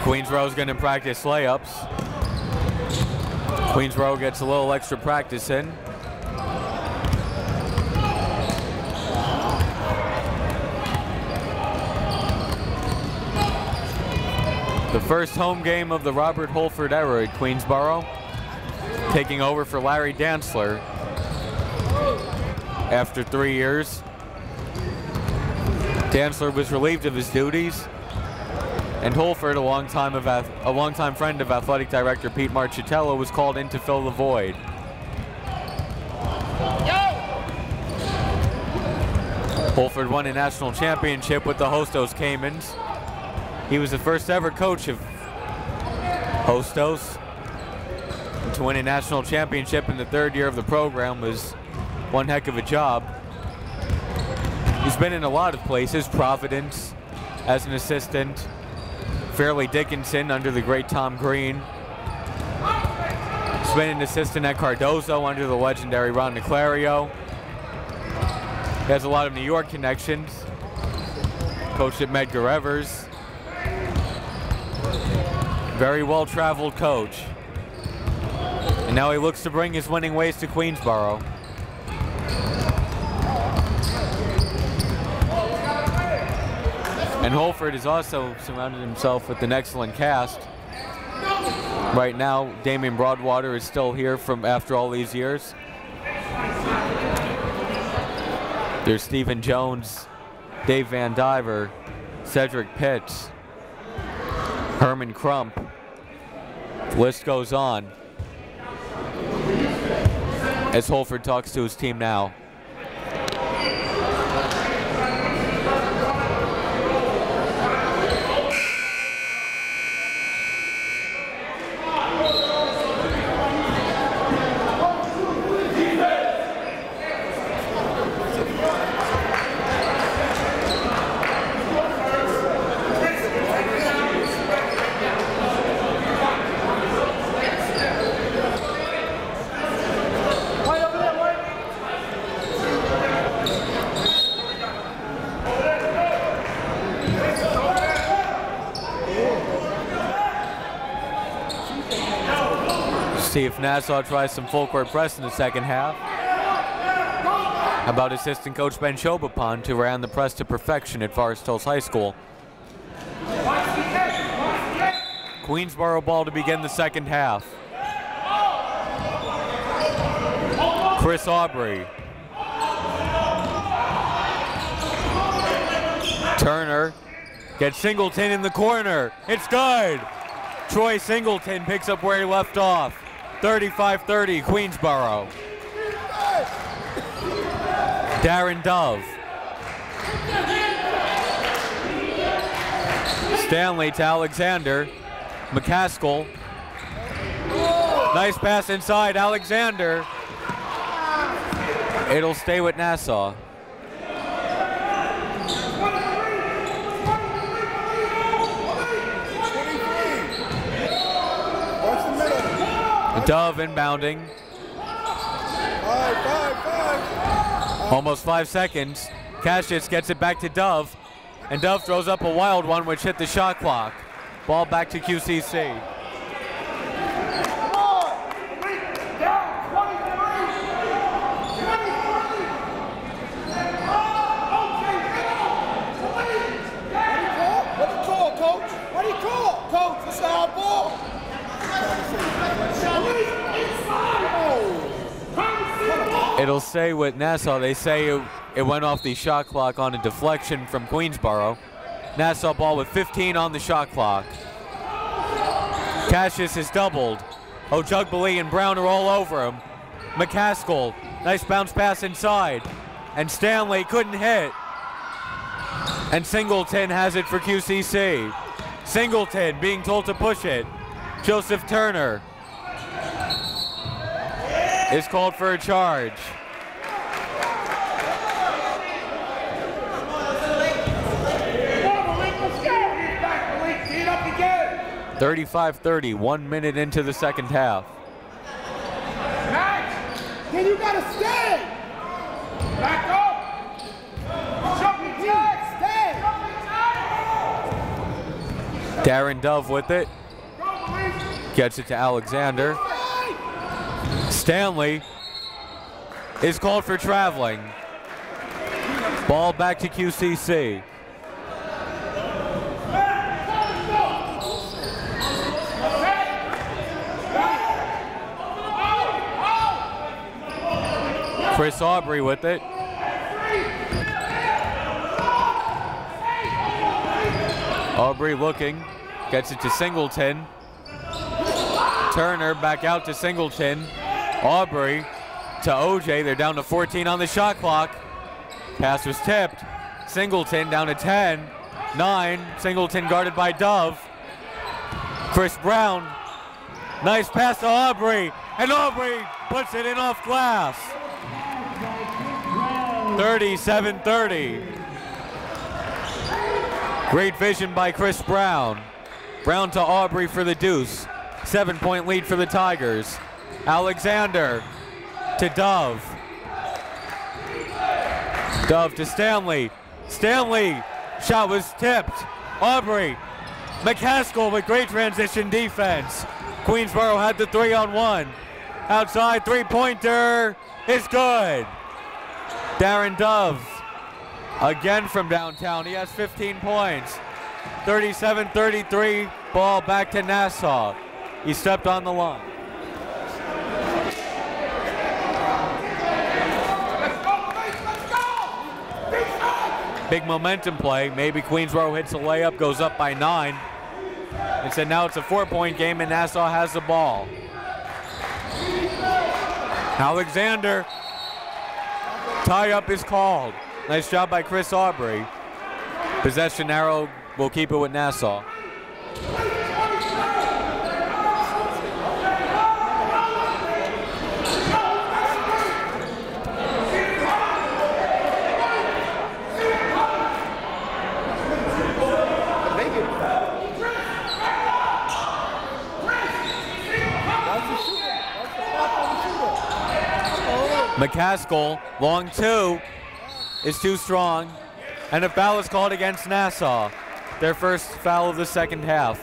Queensborough is going to practice layups. Queensborough gets a little extra practice in. The first home game of the Robert Holford era at Queensborough, taking over for Larry Dantzler after three years. Dantzler was relieved of his duties. And Holford, a longtime of a longtime friend of athletic director Pete Marchitello, was called in to fill the void. Yo! Holford won a national championship with the Hostos Caymans. He was the first ever coach of Hostos. And to win a national championship in the third year of the program was one heck of a job. He's been in a lot of places, Providence as an assistant, Fairleigh Dickinson under the great Tom Green. He's been an assistant at Cardozo under the legendary Ron DiClario. He has a lot of New York connections. Coached at Medgar Evers. Very well-traveled coach. And now he looks to bring his winning ways to Queensborough. And Holford has also surrounded himself with an excellent cast. Right now, Damian Broadwater is still here from after all these years. There's Stephen Jones, Dave Van Diver, Cedric Pitts, Herman Crump. The list goes on as Holford talks to his team now. If Nassau tries some full court press in the second half. How about assistant coach Ben Chobopan to round the press to perfection at Forest Hills High School? Queensborough ball to begin the second half. Chris Aubrey Turner gets Singleton in the corner. It's good. Troy Singleton picks up where he left off. thirty-five thirty, Queensboro. Darren Dove. Stanley to Alexander. McCaskill. Nice pass inside, Alexander. It'll stay with Nassau. Dove inbounding. Five, five, five. Almost five seconds. Cassius gets it back to Dove, and Dove throws up a wild one which hit the shot clock. Ball back to Q C C. It'll say with Nassau, they say it, it went off the shot clock on a deflection from Queensboro. Nassau ball with fifteen on the shot clock. Cassius is doubled. Ojugbele and Brown are all over him. McCaskill, nice bounce pass inside. And Stanley couldn't hit. And Singleton has it for Q C C. Singleton being told to push it. Joseph Turner is called for a charge. thirty-five thirty, one minute into the second half. Max, then you gotta stay. Back up. Jumping tight, stay. Darren Dove with it. Gets it to Alexander. Stanley is called for traveling. Ball back to Q C C. Chris Aubrey with it. Aubrey looking, gets it to Singleton. Turner back out to Singleton. Aubrey to O J. They're down to fourteen on the shot clock. Pass was tipped. Singleton down to ten. nine. Singleton guarded by Dove. Chris Brown. Nice pass to Aubrey. And Aubrey puts it in off glass. thirty-seven thirty. Great vision by Chris Brown. Brown to Aubrey for the deuce. Seven-point lead for the Tigers. Alexander to Dove. Dove to Stanley. Stanley, shot was tipped. Aubrey, McCaskill with great transition defense. Queensboro had the three on one. Outside three-pointer is good. Darren Dove, again from downtown. He has fifteen points. thirty-seven thirty-three, ball back to Nassau. He stepped on the line. Big momentum play. Maybe Queensboro hits a layup, goes up by nine. And so now it's a four-point game, and Nassau has the ball. Alexander. Tie-up is called. Nice job by Chris Aubrey. Possession arrow will keep it with Nassau. McCaskill, long two, is too strong, and a foul is called against Nassau. Their first foul of the second half.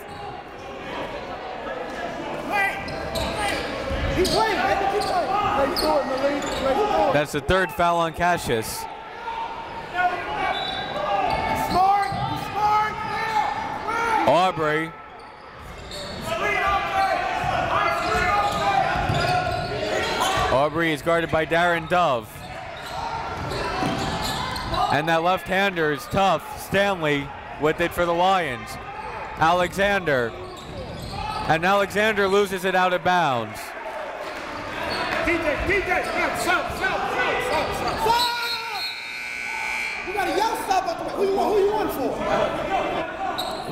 That's the third foul on Cassius. Aubrey. Aubrey is guarded by Darren Dove. And that left-hander is tough. Stanley with it for the Lions. Alexander. And Alexander loses it out of bounds.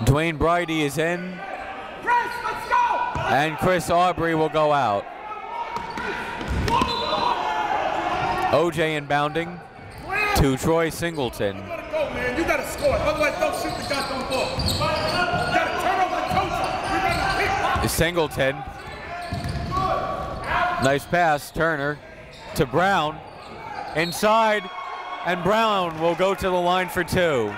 Dwayne Brydie is in. Chris, let's go! And Chris Aubrey will go out. O J inbounding to Troy Singleton. You gotta go, man. You gotta score. Otherwise, don't shoot the goddamn ball. You gotta turn over the coach. You gotta pick up. Singleton. Nice pass, Turner to Brown. Inside, and Brown will go to the line for two.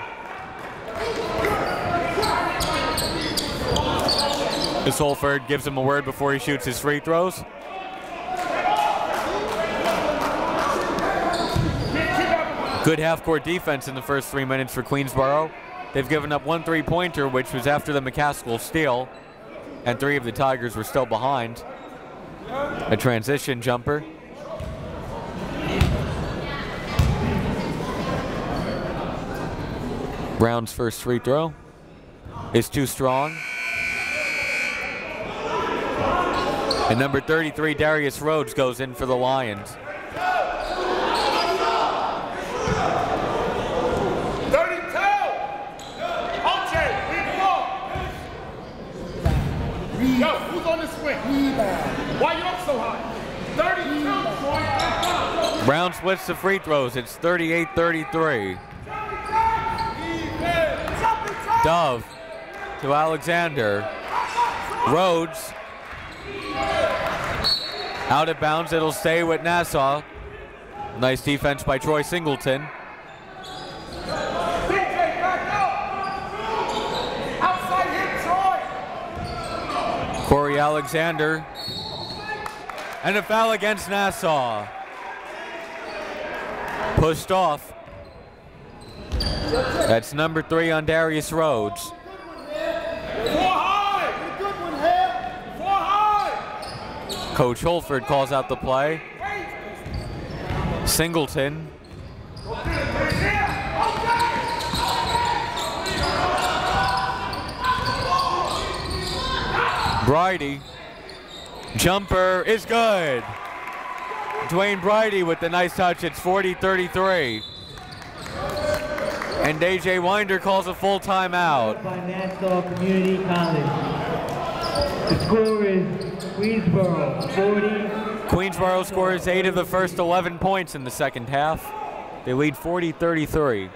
Holford gives him a word before he shoots his free throws. Good half-court defense in the first three minutes for Queensboro. They've given up one three-pointer, which was after the McCaskill steal, and three of the Tigers were still behind. A transition jumper. Brown's first free throw is too strong. And number thirty-three, Darius Rhodes, goes in for the Lions. Yo, who's on this wing? Why you up so high? thirty-two. Brown splits the free throws. It's thirty-eight thirty-three. Dove to Alexander. Rhodes. Out of bounds. It'll stay with Nassau. Nice defense by Troy Singleton. Corey Alexander, and a foul against Nassau. Pushed off. That's number three on Darius Rhodes. Coach Holford calls out the play. Singleton. Brydie, jumper is good. Dwayne Brydie with the nice touch. It's forty thirty-three. And A J. Winder calls a full timeout. By Nassau Community College. The score is Queensboro forty. Queensboro scores eight of the first eleven points in the second half. They lead forty thirty-three.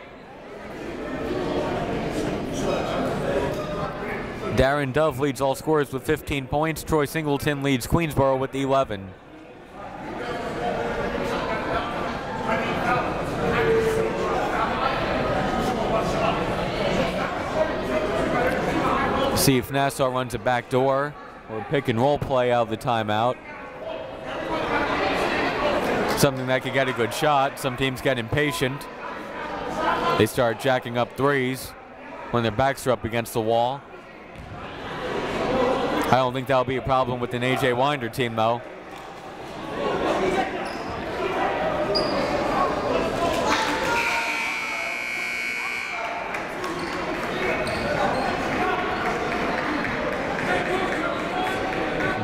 Darren Dove leads all scorers with fifteen points. Troy Singleton leads Queensboro with eleven. See if Nassau runs a backdoor or pick and roll play out of the timeout. Something that could get a good shot. Some teams get impatient. They start jacking up threes when their backs are up against the wall. I don't think that'll be a problem with an A J. Winder team, though.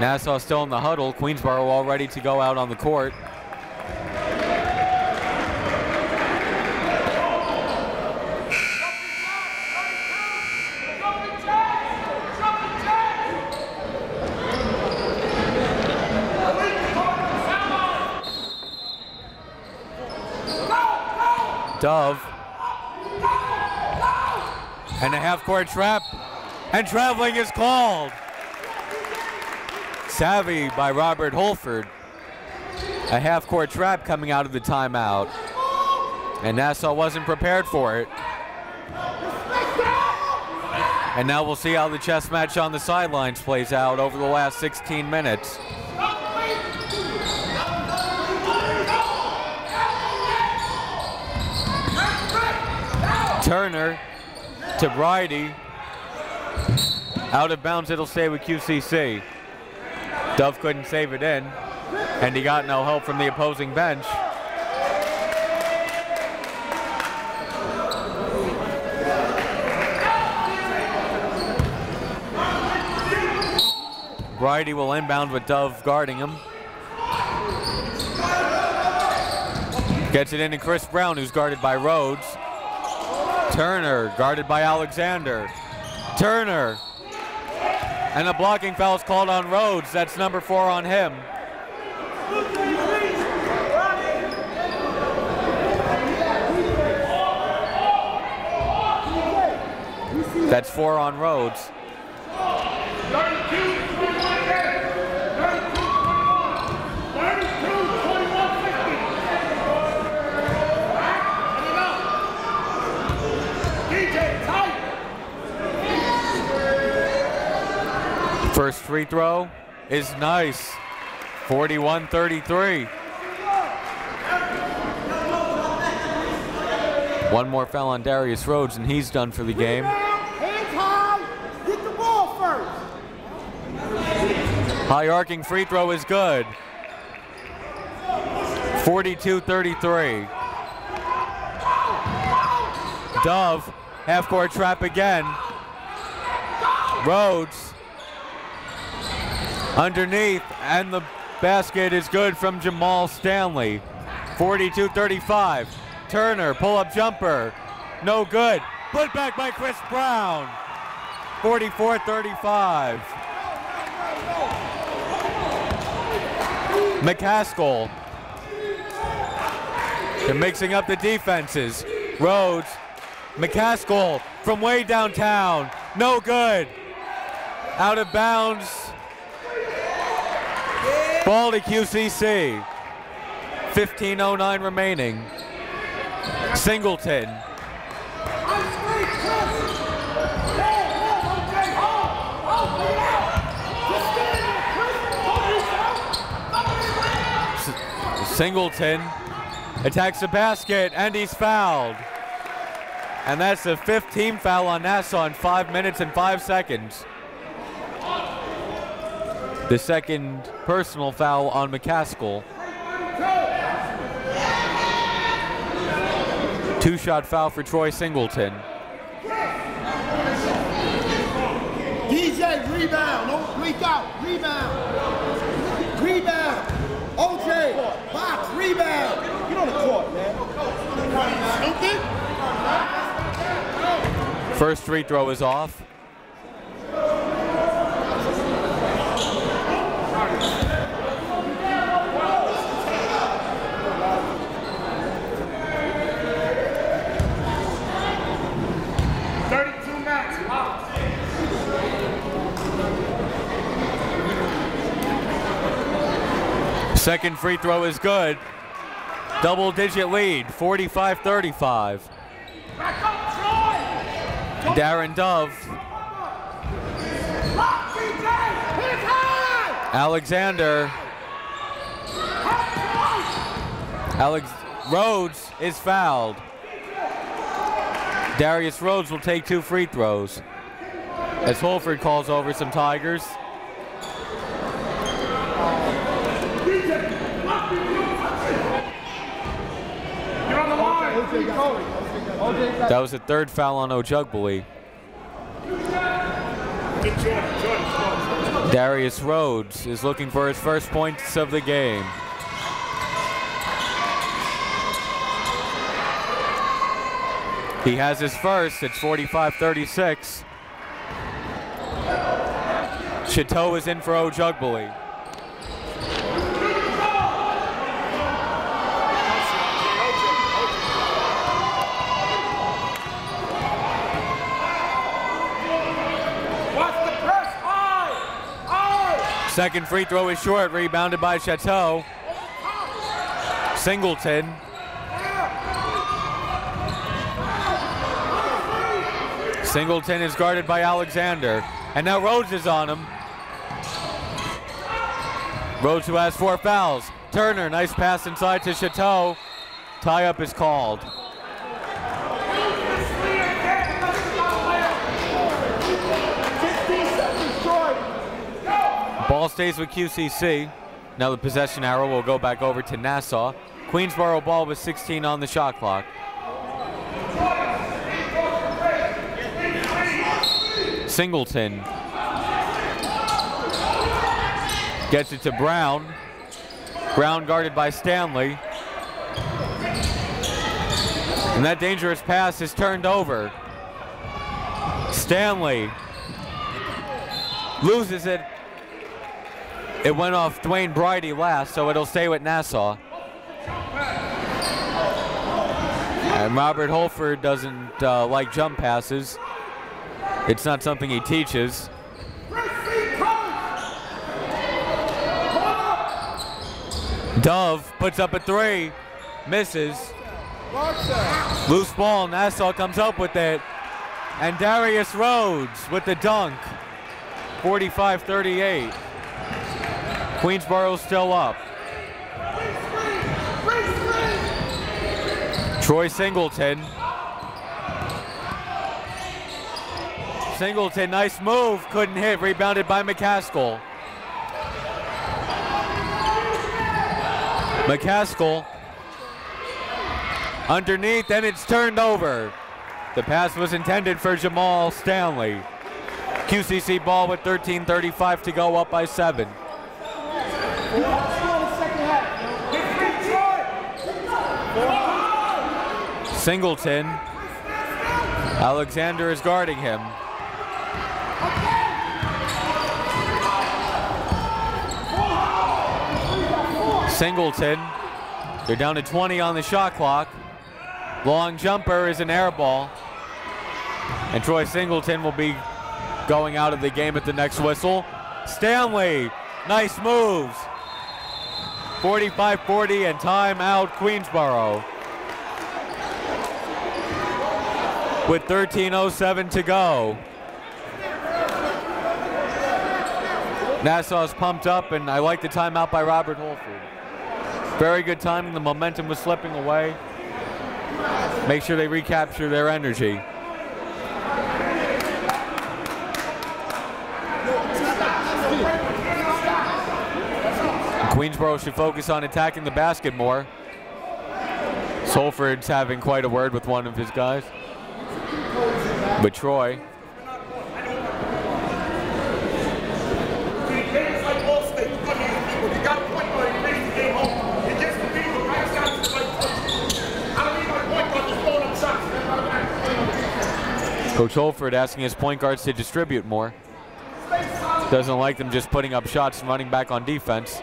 Nassau still in the huddle. Queensboro all ready to go out on the court. Dove, and a half-court trap, and traveling is called. Savvy by Robert Holford. A half-court trap coming out of the timeout, and Nassau wasn't prepared for it. And now we'll see how the chess match on the sidelines plays out over the last sixteen minutes. Turner to Brydie. Out of bounds, it'll stay with Q C C. Dove couldn't save it in, and he got no help from the opposing bench. Brydie will inbound with Dove guarding him. Gets it into Chris Brown, who's guarded by Rhodes. Turner guarded by Alexander. Turner. And a blocking foul is called on Rhodes. That's number four on him. That's four on Rhodes. First free throw is nice. forty-one thirty-three. One more foul on Darius Rhodes and he's done for the game. High arcing free throw is good. forty-two thirty-three. Dove, half court trap again. Rhodes underneath, and the basket is good from Jamal Stanley. forty-two thirty-five. Turner, pull up jumper. No good. Put back by Chris Brown. forty-four thirty-five. McCaskill. They're mixing up the defenses. Rhodes, McCaskill from way downtown. No good. Out of bounds. Ball to Q C C. fifteen oh nine remaining. Singleton. Singleton attacks the basket and he's fouled. And that's a fifteenth foul on Nassau in five minutes and five seconds. The second personal foul on McCaskill. Two shot foul for Troy Singleton. D J, rebound, don't freak out, rebound, rebound. O J, box, rebound. Get on the court, man. First free throw is off. thirty-two max. Wow. Second free throw is good. Double digit lead, forty-five thirty-five. Darren Dove. Alexander. Alex Rhodes is fouled. Darius Rhodes will take two free throws. As Holford calls over some Tigers. That was the third foul on Ojugbele. Darius Rhodes is looking for his first points of the game. He has his first. It's forty-five thirty-six. Chateau is in for Ojugbele. Second free throw is short, rebounded by Chateau. Singleton. Singleton is guarded by Alexander. And now Rhodes is on him. Rhodes, who has four fouls. Turner, nice pass inside to Chateau. Tie-up is called. Ball stays with Q C C. Now the possession arrow will go back over to Nassau. Queensboro ball with sixteen on the shot clock. Singleton. Gets it to Brown. Brown guarded by Stanley. And that dangerous pass is turned over. Stanley loses it. It went off Dwayne Brydie last, so it'll stay with Nassau. And Robert Holford doesn't uh, like jump passes. It's not something he teaches. Dove puts up a three, misses. Loose ball, Nassau comes up with it. And Darius Rhodes with the dunk, forty-five thirty-eight. Queensboro's still up. Troy Singleton. Singleton, nice move, couldn't hit, rebounded by McCaskill. McCaskill underneath, and it's turned over. The pass was intended for Jamal Stanley. Q C C ball with thirteen thirty-five to go, up by seven. Singleton. Alexander is guarding him. Singleton, they're down to twenty on the shot clock. Long jumper is an air ball. And Troy Singleton will be going out of the game at the next whistle. Stanley, nice moves. forty-five forty and timeout Queensboro. With thirteen oh seven to go. Nassau's pumped up, and I like the timeout by Robert Holford. Very good timing, the momentum was slipping away. Make sure they recapture their energy. Queensboro should focus on attacking the basket more. Holford's having quite a word with one of his guys. But Troy. Coach Holford asking his point guards to distribute more. Doesn't like them just putting up shots and running back on defense.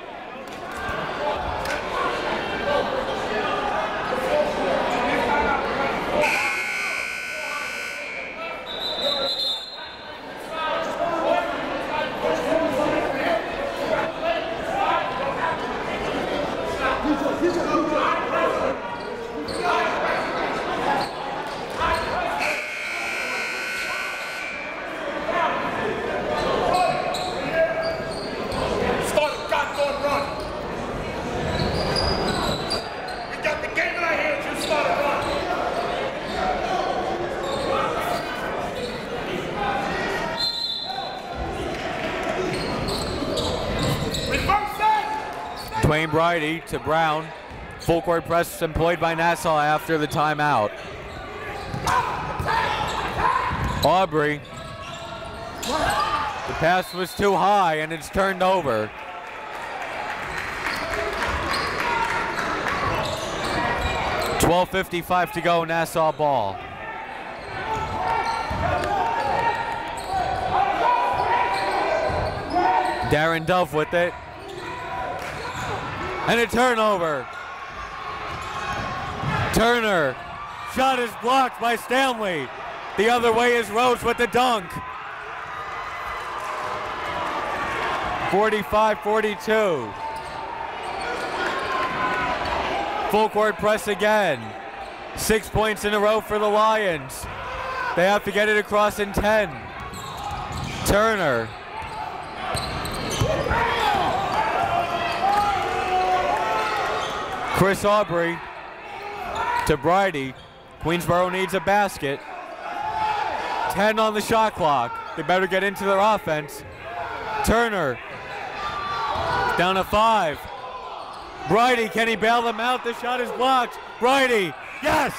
Dwayne Brydie to Brown. Full court press employed by Nassau after the timeout. Aubrey. The pass was too high and it's turned over. twelve fifty-five to go, Nassau ball. Darren Dove with it. And a turnover. Turner, shot is blocked by Stanley. The other way is Rhodes with the dunk. forty-five forty-two. Full court press again. Six points in a row for the Lions. They have to get it across in ten. Turner. Chris Aubrey to Brydie. Queensboro needs a basket. ten on the shot clock. They better get into their offense. Turner down to five. Brydie, can he bail them out? The shot is blocked. Brydie, yes!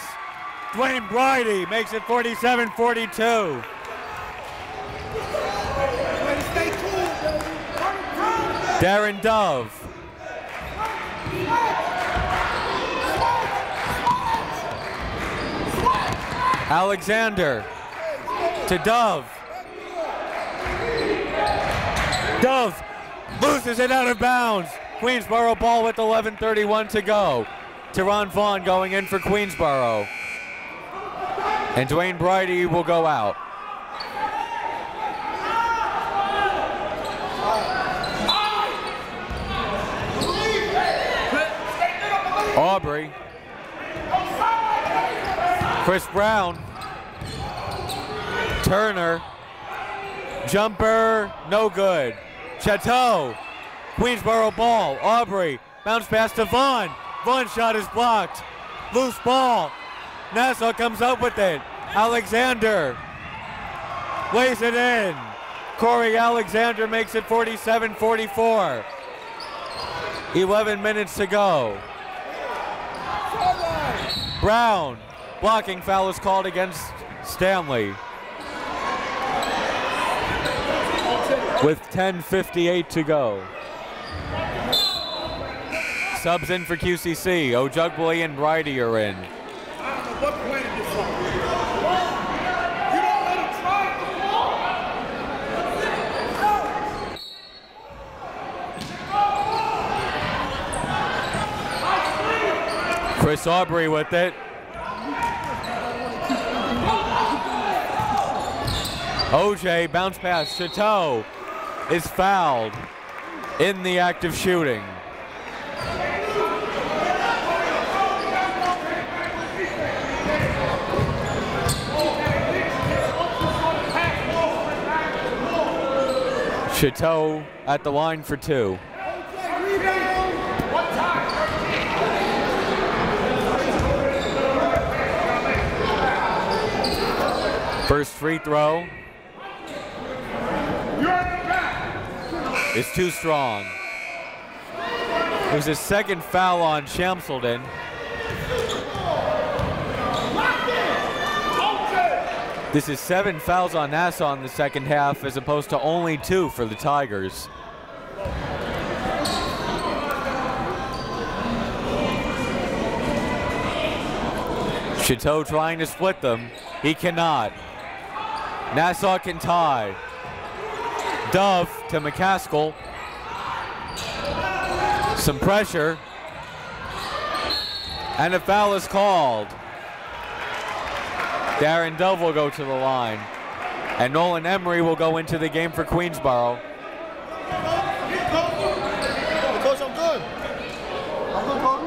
Dwayne Brydie makes it forty-seven forty-two. Darren Dove. Alexander to Dove. Dove loses it out of bounds. Queensborough ball with eleven thirty-one to go. Teron Vaughn going in for Queensborough. And Dwayne Brydie will go out. Aubrey. Chris Brown. Turner. Jumper, no good. Chateau. Queensborough ball. Aubrey. Bounce pass to Vaughn. Vaughn's shot is blocked. Loose ball. Nassau comes up with it. Alexander lays it in. Corey Alexander makes it forty-seven forty-four. eleven minutes to go. Brown. Blocking foul is called against Stanley. With ten fifty-eight to go. Subs in for Q C C. Ojugbele and Brydie are in. Chris Aubrey with it. O J, bounce pass. Chateau is fouled in the act of shooting. Chateau at the line for two. First free throw is too strong. There's a second foul on Shamseldin. This is seven fouls on Nassau in the second half as opposed to only two for the Tigers. Chateau trying to split them. He cannot. Nassau can tie. Dove to McCaskill. Some pressure. And a foul is called. Darren Dove will go to the line. And Nolan Emery will go into the game for Queensborough. Coach, I'm good. I'm good, Coach.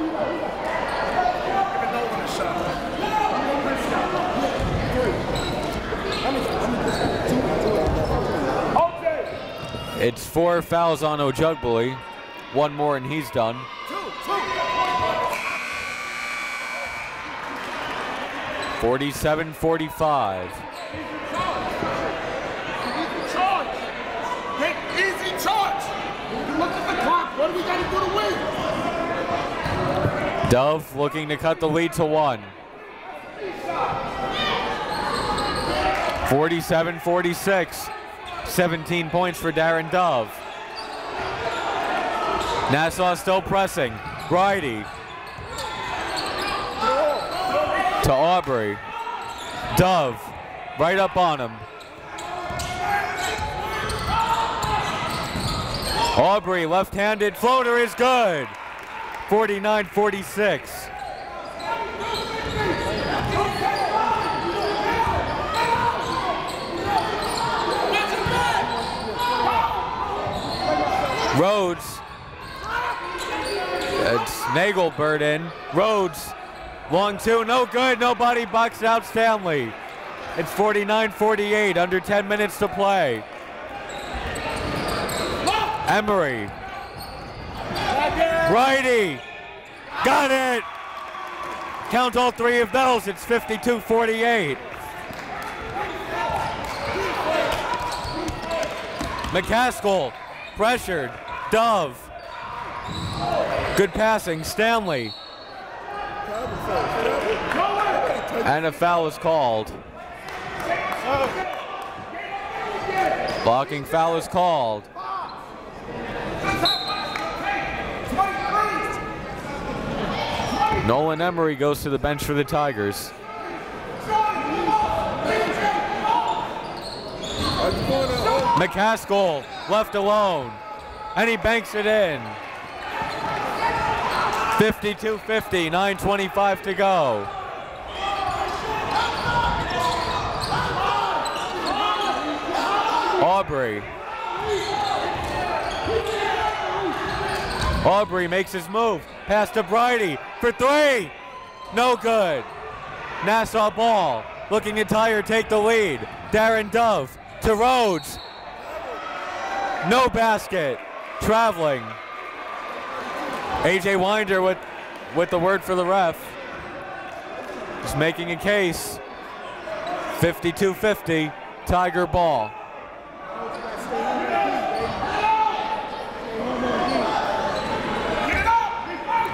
It's four fouls on Ojugbele. One more and he's done. forty-seven forty-five. Take easy charge. Look at the clock. What do we got to do to win? Dove looking to cut the lead to one. forty-seven forty-six. seventeen points for Darren Dove. Nassau still pressing. Brydie. To Aubrey. Dove right up on him. Aubrey left-handed floater is good. forty-nine forty-six. Rhodes. It's Nagelburden. Rhodes. Long two, no good, nobody boxed out Stanley. It's forty-nine forty-eight, under ten minutes to play. Emery. Brydie. Got it. Count all three of those, it's fifty-two forty-eight. McCaskill, pressured, Dove. Good passing, Stanley. And a foul is called. Blocking foul is called. Nolan Emery goes to the bench for the Tigers. McCaskill left alone, and he banks it in. fifty-two fifty, nine twenty-five to go. Aubrey. Aubrey makes his move. Pass to Brydie for three. No good. Nassau ball. Looking to tie or take the lead. Darren Dove to Rhodes. No basket. Traveling. A J. Winder with, with the word for the ref. He's making a case. fifty-two fifty. Tiger ball.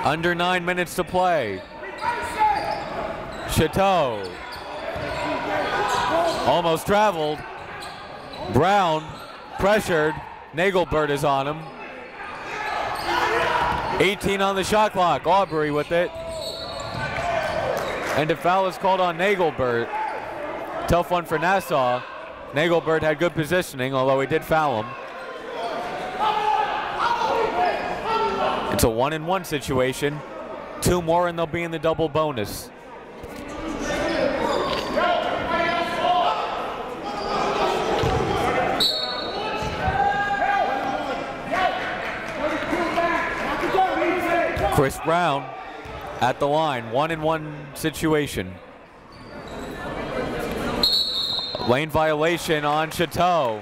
Under nine minutes to play. Chateau. Almost traveled. Brown pressured. Nagelburden is on him. eighteen on the shot clock. Aubrey with it. And a foul is called on Nagelburden. Tough one for Nassau. Nagelburden had good positioning, although he did foul him. It's a one and one situation. Two more and they'll be in the double bonus. Chris Brown at the line, one and one situation. Lane violation on Chateau.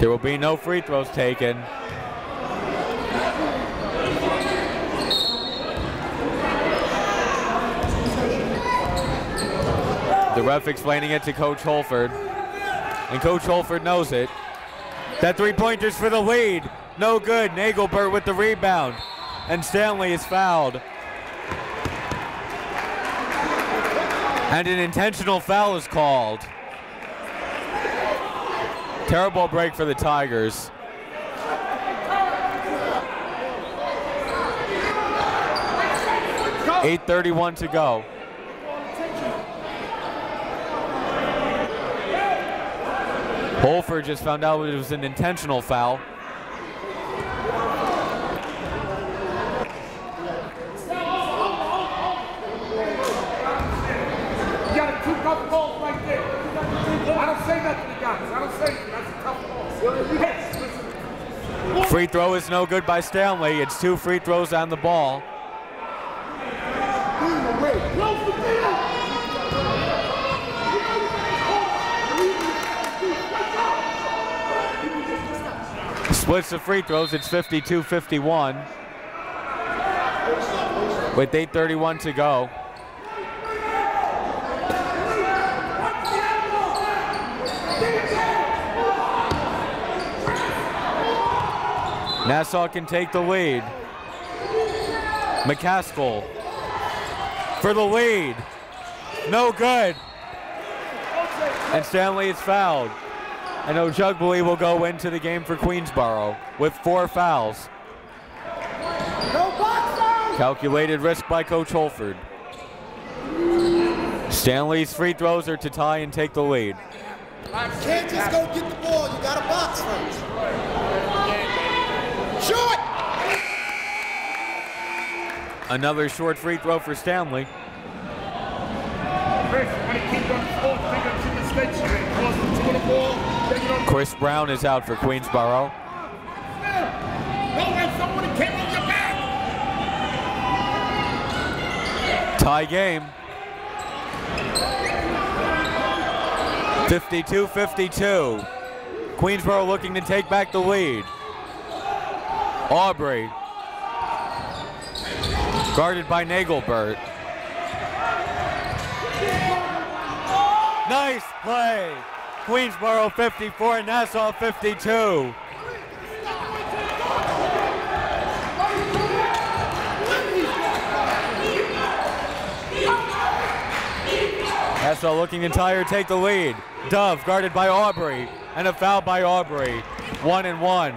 There will be no free throws taken. The ref explaining it to Coach Holford. And Coach Holford knows it. That three-pointer's for the lead. No good. Nagelburden with the rebound. And Stanley is fouled. And an intentional foul is called. Terrible break for the Tigers. eight thirty-one to go. Holford just found out it was an intentional foul. Free throw is no good by Stanley. It's two free throws on the ball. Splits the free throws. It's fifty-two fifty-one with eight thirty-one to go. Nassau can take the lead. McCaskill for the lead. No good. And Stanley is fouled. And Ojugbele will go into the game for Queensboro with four fouls. Calculated risk by Coach Holford. Stanley's free throws are to tie and take the lead. You can't just go get the ball. You got to box first. Short! Another short free throw for Stanley. Chris Brown is out for Queensboro. Tie game. fifty-two fifty-two. Queensboro looking to take back the lead. Aubrey, guarded by Nagelburden. Nice play. Queensboro fifty-four, Nassau fifty-two. Nassau looking to tie or take the lead. Dove guarded by Aubrey. and a foul by Aubrey. One and one.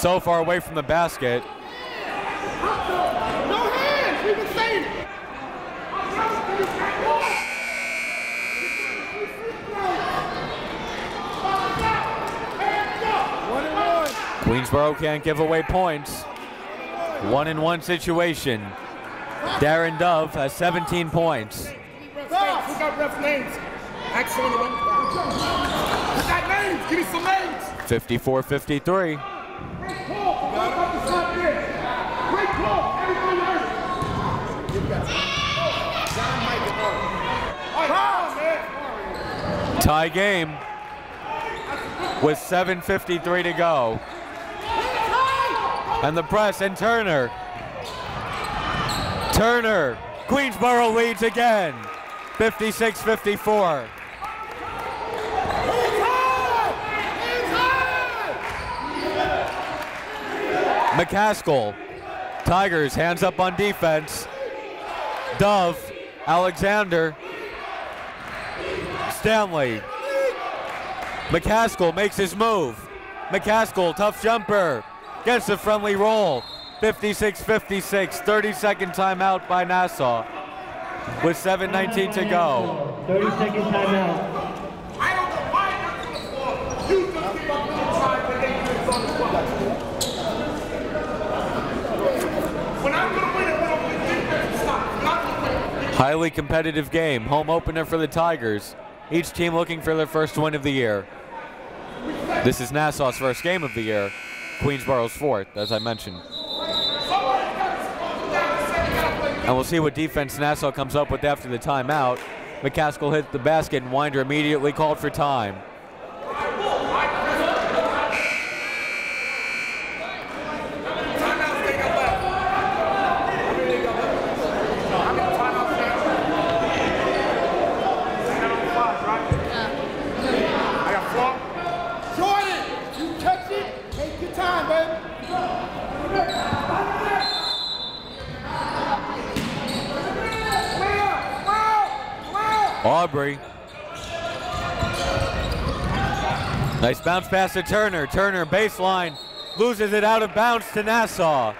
So far away from the basket. No hands, we've been saying it. Queensboro can't give away points. One and one situation. Darren Dove has seventeen points. Who got ref names? Actually, who got names? Give me some names. fifty-four fifty-three. Tie game with seven fifty-three to go. And the press and Turner. Turner, Queensboro leads again, fifty-six fifty-four. McCaskill, Tigers, hands up on defense. Dove, Alexander, Stanley. McCaskill makes his move. McCaskill, tough jumper. Gets a friendly roll. fifty-six fifty-six, thirty-second timeout by Nassau with seven nineteen to go. thirty-second timeout. I don't know why I'm on the floor. You just give up all time when they do on the floor. When I'm going to win, I'm going to win. Defense stop. Highly competitive game. Home opener for the Tigers. Each team looking for their first win of the year. This is Nassau's first game of the year. Queensboro's fourth, as I mentioned. And we'll see what defense Nassau comes up with after the timeout. McCaskill hit the basket and Winder immediately called for time. Aubrey. Nice bounce pass to Turner. Turner baseline, loses it out of bounds to Nassau.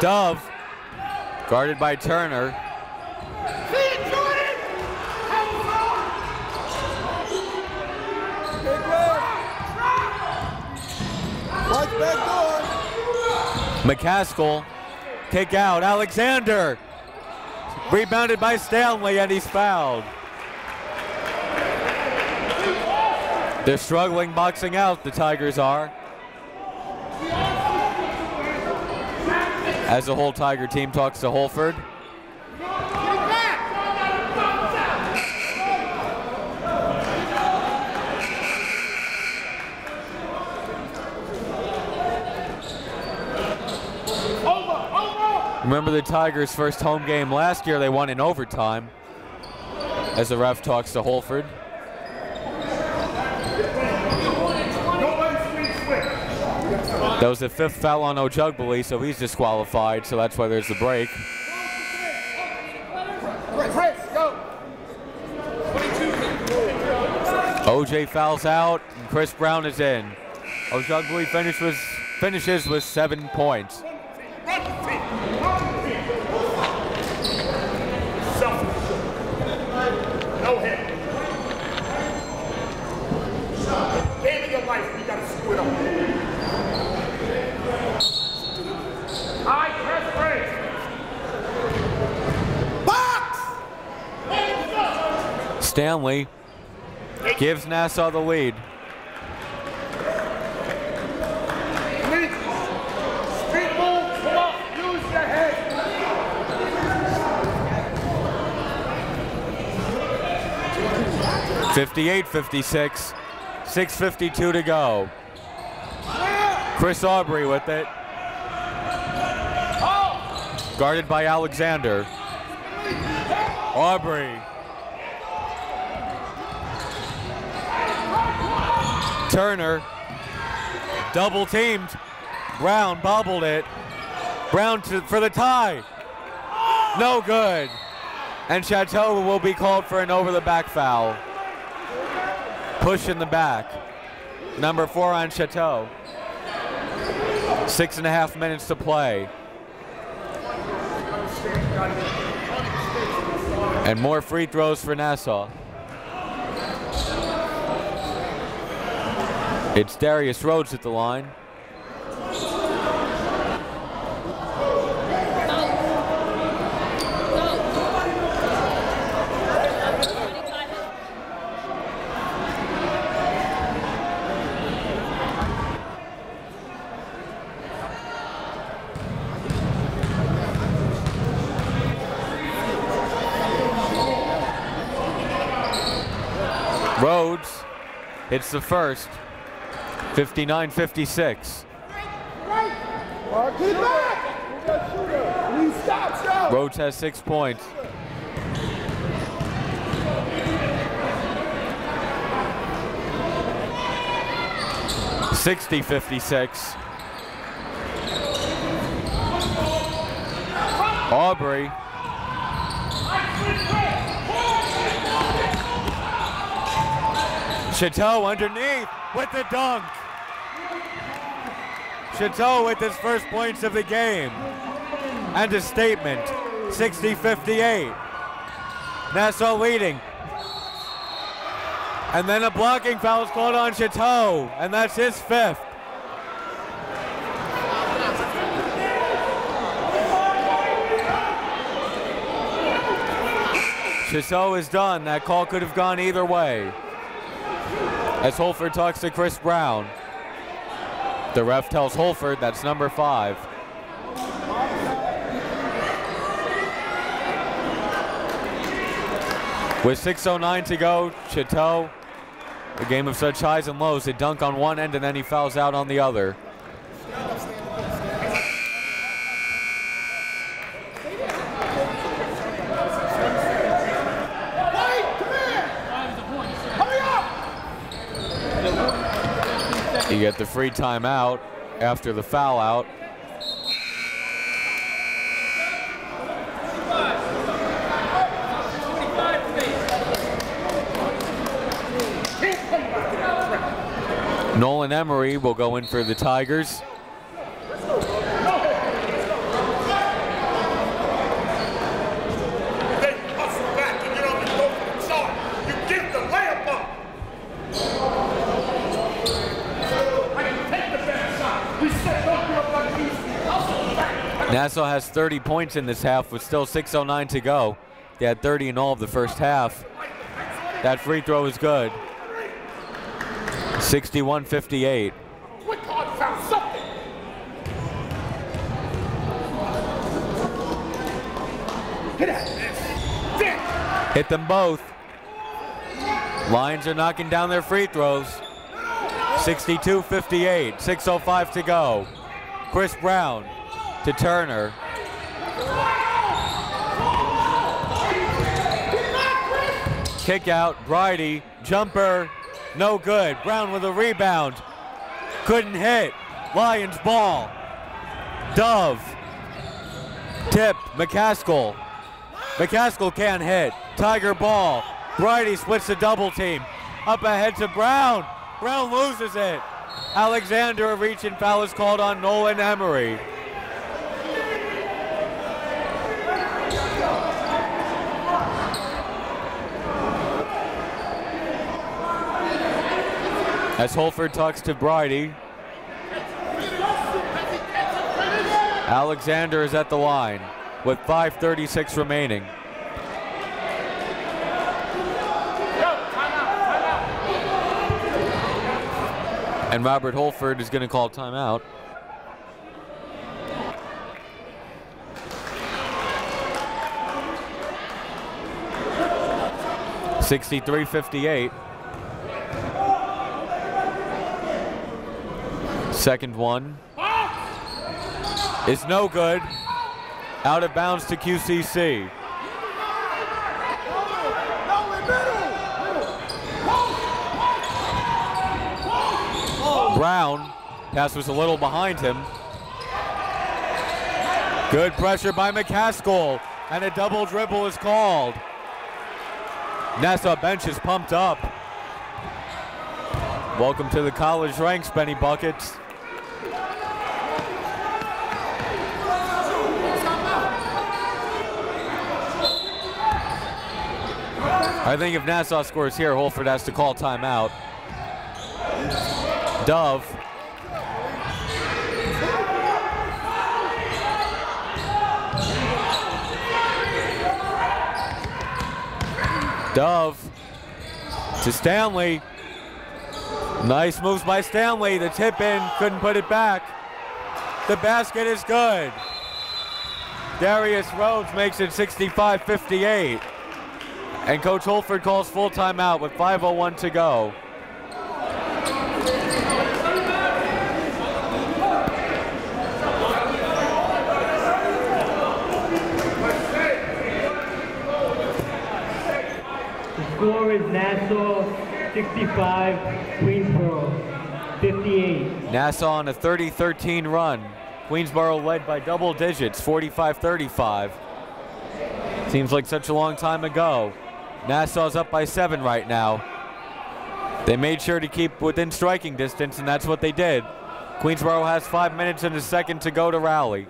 Dove, guarded by Turner. McCaskill, kick out, Alexander, rebounded by Stanley and he's fouled. They're struggling boxing out, the Tigers are. As the whole Tiger team talks to Holford. Remember the Tigers' first home game last year, they won in overtime, as the ref talks to Holford. That was the fifth foul on Ojugbele, so he's disqualified, so that's why there's the break. O J fouls out, and Chris Brown is in. Ojugbele finish with, finishes with seven points. Stanley gives Nassau the lead. fifty-eight fifty-six, six fifty-two to go. Chris Aubrey with it. Guarded by Alexander. Aubrey. Turner double teamed. Brown bobbled it. Brown to, for the tie. No good. And Chateau will be called for an over-the-back foul. Push in the back. Number four on Chateau. Six and a half minutes to play. And more free throws for Nassau. It's Darius Rhodes at the line. Rhodes hits the first. fifty-nine fifty-six. Rhodes has six points. sixty fifty-six. Aubrey. Chateau underneath with the dunk. Chateau with his first points of the game. And a statement, sixty fifty-eight. Nassau leading. And then a blocking foul is called on Chateau, and that's his fifth. Chateau is done. That call could have gone either way. As Holford talks to Chris Brown. The ref tells Holford that's number five. With six oh nine to go, Chateau, a game of such highs and lows, they dunk on one end and then he fouls out on the other. You get the free timeout after the foul out. Nolan Emery will go in for the Tigers. Nassau has thirty points in this half with still six oh nine to go. They had thirty in all of the first half. That free throw is good. sixty-one fifty-eight. Hit them both. Lions are knocking down their free throws. sixty-two fifty-eight, six oh five to go. Chris Brown. To Turner. Kick out, Brydie, jumper, no good. Brown with a rebound, couldn't hit. Lions ball. Dove, tip, McCaskill. McCaskill can't hit. Tiger ball. Brydie splits the double team. Up ahead to Brown. Brown loses it. Alexander, a reach and foul is called on Nolan Emery. As Holford talks to Brydie. Alexander is at the line with five thirty-six remaining. And Robert Holford is going to call timeout. sixty-three fifty-eight. Second one is no good. Out of bounds to Q C C. Brown Pass was a little behind him. Good pressure by McCaskill, and a double dribble is called. Nassau bench is pumped up. Welcome to the college ranks, Benny Buckets. I think if Nassau scores here, Holford has to call timeout. Dove. Dove to Stanley. Nice moves by Stanley. The tip in, couldn't put it back. The basket is good. Darius Rhodes makes it sixty-five fifty-eight. And Coach Holford calls full timeout with five oh one to go. The score is Nassau sixty-five, Queensboro fifty-eight. Nassau on a thirty thirteen run. Queensboro led by double digits, forty-five thirty-five. Seems like such a long time ago. Nassau's up by seven right now. They made sure to keep within striking distance, and that's what they did. Queensboro has five minutes and a second to go to rally.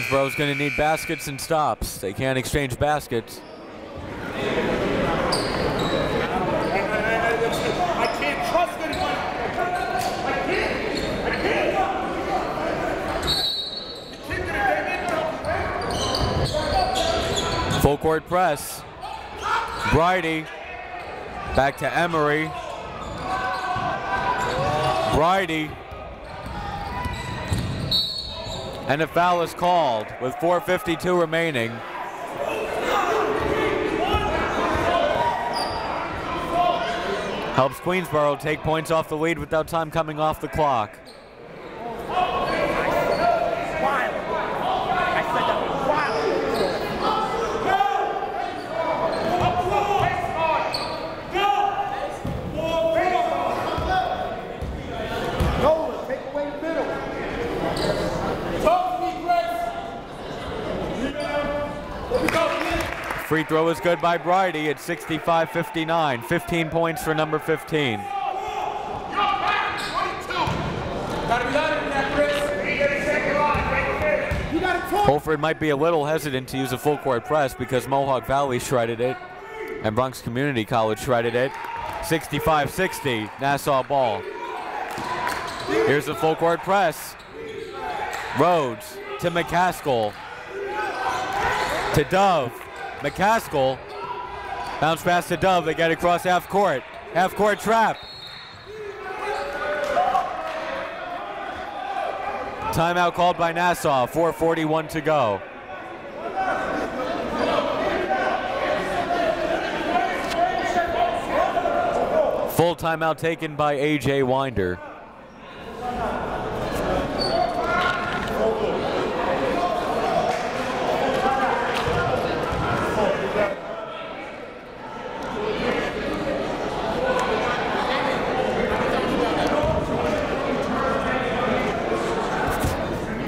Queensboro's going to need baskets and stops. They can't exchange baskets. I can't trust anyone. I can't. I can't. Full court press. Brydie. Back to Emery. Brydie. And a foul is called with four fifty-two remaining. Helps Queensboro take points off the lead without time coming off the clock. Free throw is good by Brydie at sixty-five fifty-nine. fifteen points for number fifteen. Holford might be a little hesitant to use a full court press because Mohawk Valley shredded it and Bronx Community College shredded it. sixty-five sixty, Nassau ball. Here's the full court press. Rhodes to McCaskill. To Dove. McCaskill, bounce pass to Dove, they get across half court. Half court trap. Timeout called by Nassau, four forty-one to go. Full timeout taken by A J. Winder.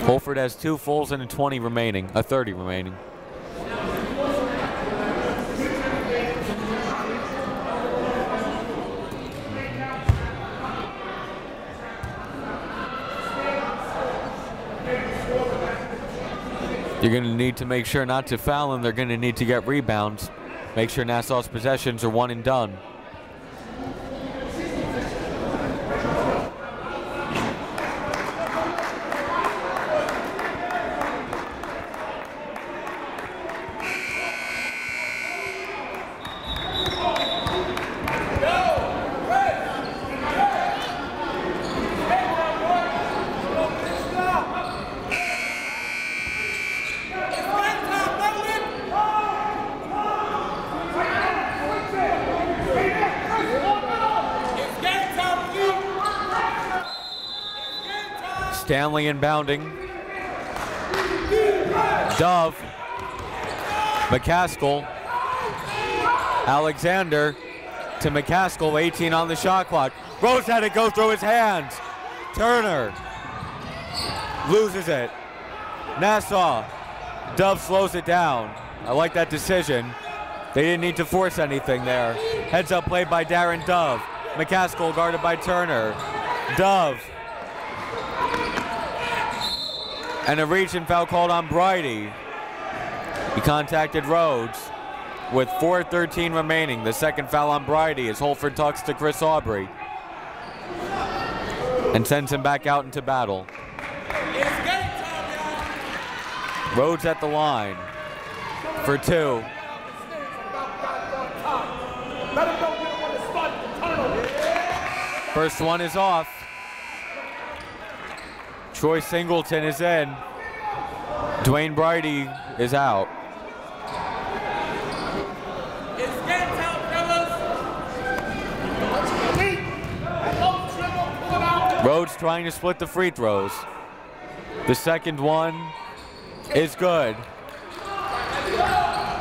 Holford has two fulls and a twenty remaining, a thirty remaining. You're going to need to make sure not to foul them. They're going to need to get rebounds. Make sure Nassau's possessions are one and done. Stanley inbounding. Dove. McCaskill. Alexander to McCaskill, eighteen on the shot clock. Rhodes had it go through his hands. Turner loses it. Nassau. Dove slows it down. I like that decision. They didn't need to force anything there. Heads up play by Darren Dove. McCaskill guarded by Turner. Dove. And a reach-in foul called on Brydie. He contacted Rhodes with four thirteen remaining. The second foul on Brydie as Holford talks to Chris Aubrey and sends him back out into battle. Rhodes at the line for two. First one is off. Troy Singleton is in. Dwayne Brydie is out. It's get out, fellas. Rhodes trying to split the free throws. The second one is good.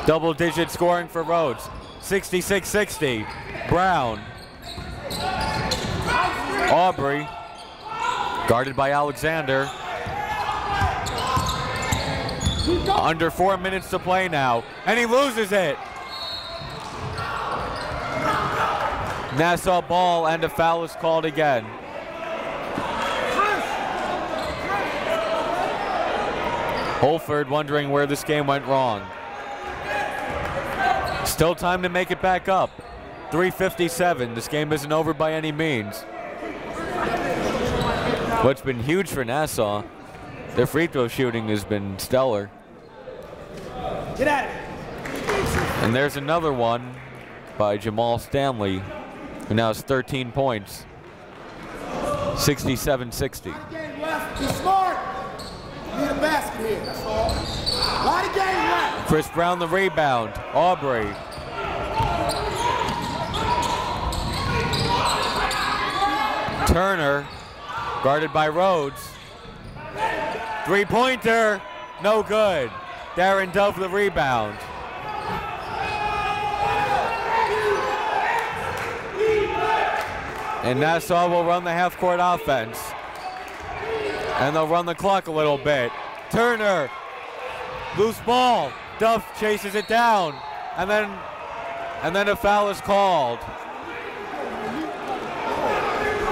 Double digit scoring for Rhodes. sixty-six sixty. Brown. Aubrey. Guarded by Alexander. Under four minutes to play now. And he loses it. Nassau ball and a foul is called again. Holford wondering where this game went wrong. Still time to make it back up. three fifty-seven. This game isn't over by any means. What's been huge for Nassau, their free throw shooting has been stellar. Get at it. And there's another one by Jamal Stanley, who now has thirteen points. sixty-seven sixty. Chris Brown the rebound. Aubrey. Turner, guarded by Rhodes. Three-pointer, no good. Darren Dove the rebound. And Nassau will run the half-court offense. And they'll run the clock a little bit. Turner, loose ball. Dove chases it down. And then, and then a foul is called.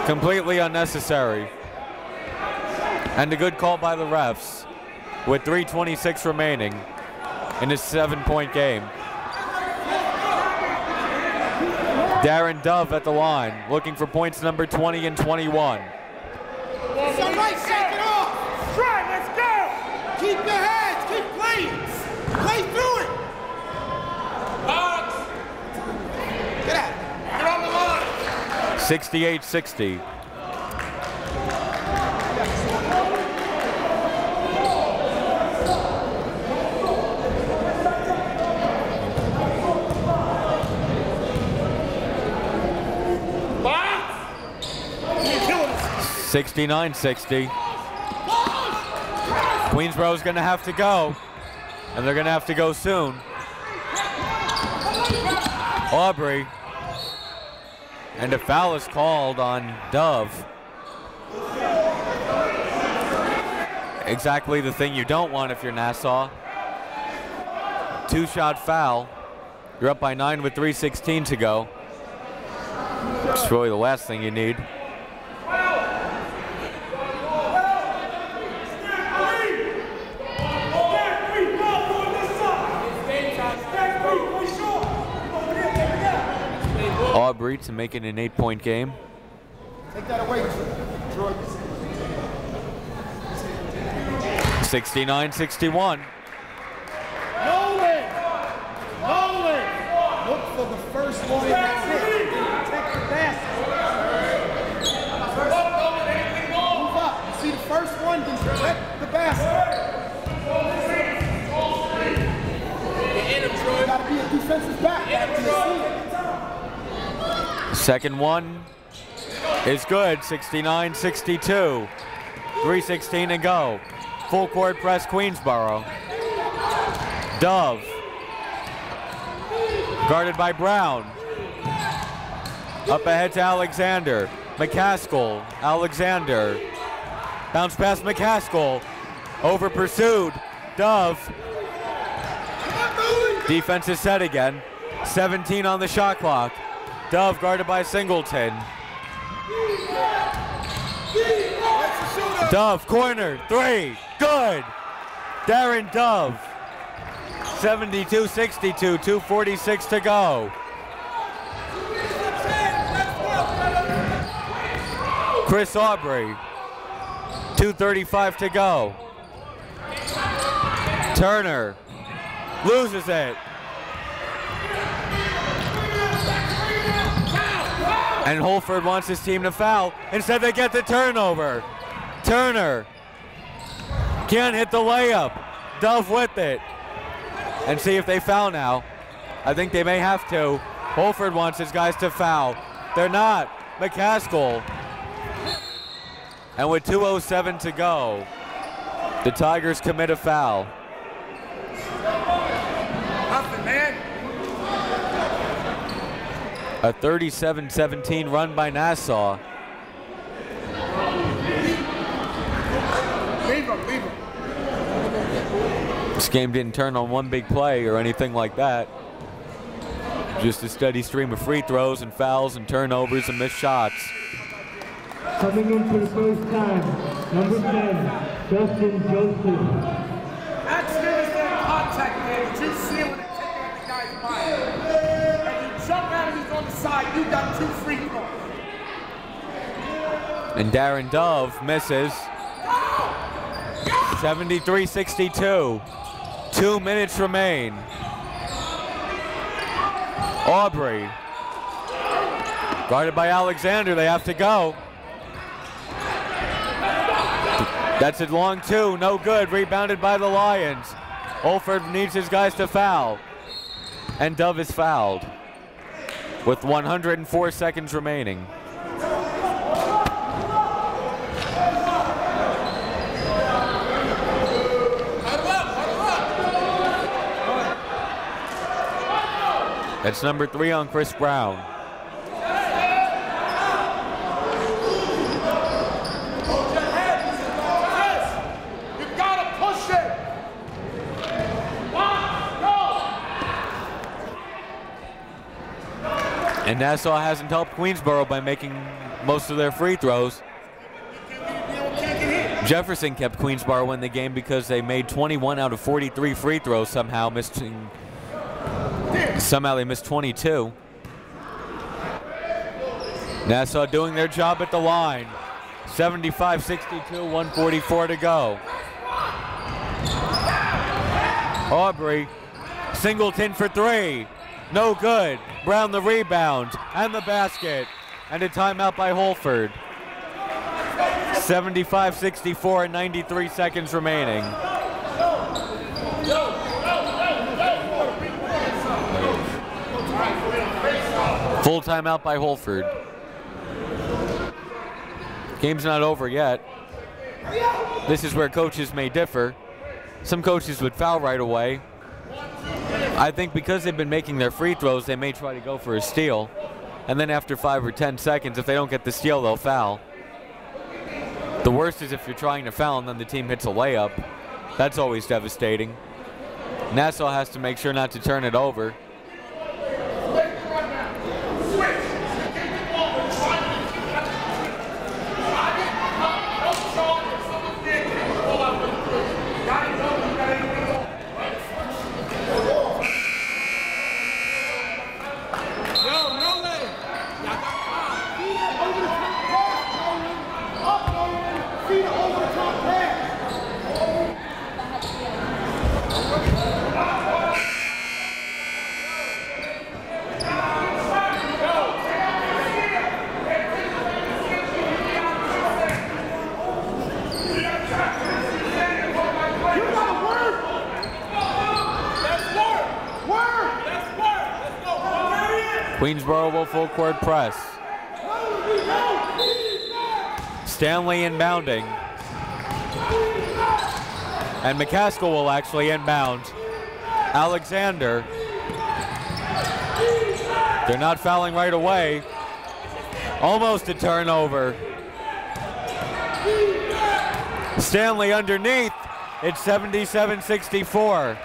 Completely unnecessary. And a good call by the refs with three twenty-six remaining in this seven-point game. Darren Dove at the line, looking for points number twenty and twenty-one. Somebody shake it off! Try, let's go! Keep your heads, keep playing! Play through it! Box! Get out! Get on the line! sixty-eight sixty. sixty-nine sixty. Queensboro's gonna have to go, and they're gonna have to go soon. Aubrey, and a foul is called on Dove. Exactly the thing you don't want if you're Nassau. Two-shot foul. You're up by nine with three sixteen to go. It's really the last thing you need. Aubrey to make it an eight-point game. Take that away, Troy. sixty-nine sixty-one. Nolan! Nolan! Look for the first one. That's it. Take the basket. Move up. You see the first one, then protect the basket. You gotta be a defensive back. That's it. Second one is good, sixty-nine sixty-two. three sixteen to go. Full court press Queensborough. Dove. Guarded by Brown. Up ahead to Alexander. McCaskill. Alexander. Bounce past McCaskill. Over pursued. Dove. Defense is set again. seventeen on the shot clock. Dove guarded by Singleton. Dove corner, three, good. Darren Dove, seventy-two sixty-two, two forty-six to go. Chris Aubrey, two thirty-five to go. Turner loses it. And Holford wants his team to foul. Instead they get the turnover. Turner can't hit the layup. Dove with it. And see if they foul now. I think they may have to. Holford wants his guys to foul. They're not. McCaskill. And with two oh seven to go, the Tigers commit a foul. Nothing, man. A thirty-seven seventeen run by Nassau. Leave him, leave him. This game didn't turn on one big play or anything like that. Just a steady stream of free throws and fouls and turnovers and missed shots. Coming in for the first time, number ten, Justin Joseph. You got two free throws. And Darren Dove misses. seventy-three sixty-two. Two minutes remain. Aubrey. Guarded by Alexander. They have to go. That's a long two. No good. Rebounded by the Lions. Holford needs his guys to foul. And Dove is fouled. With one hundred four seconds remaining. That's number three on Chris Brown. And Nassau hasn't helped Queensborough by making most of their free throws. Jefferson kept Queensborough in the game because they made twenty-one out of forty-three free throws somehow, missing, somehow they missed twenty-two. Nassau doing their job at the line. seventy-five sixty-two, one forty-four to go. Aubrey, Singleton for three. No good. Brown the rebound and the basket. And a timeout by Holford. seventy-five sixty-four and ninety-three seconds remaining. Full timeout by Holford. Game's not over yet. This is where coaches may differ. Some coaches would foul right away. I think because they've been making their free throws, they may try to go for a steal. And then after five or ten seconds, if they don't get the steal, they'll foul. The worst is if you're trying to foul and then the team hits a layup. That's always devastating. Nassau has to make sure not to turn it over. Queensborough will full court press. Stanley inbounding. And McCaskill will actually inbound. Alexander. They're not fouling right away. Almost a turnover. Stanley underneath. It's seventy-seven sixty-four.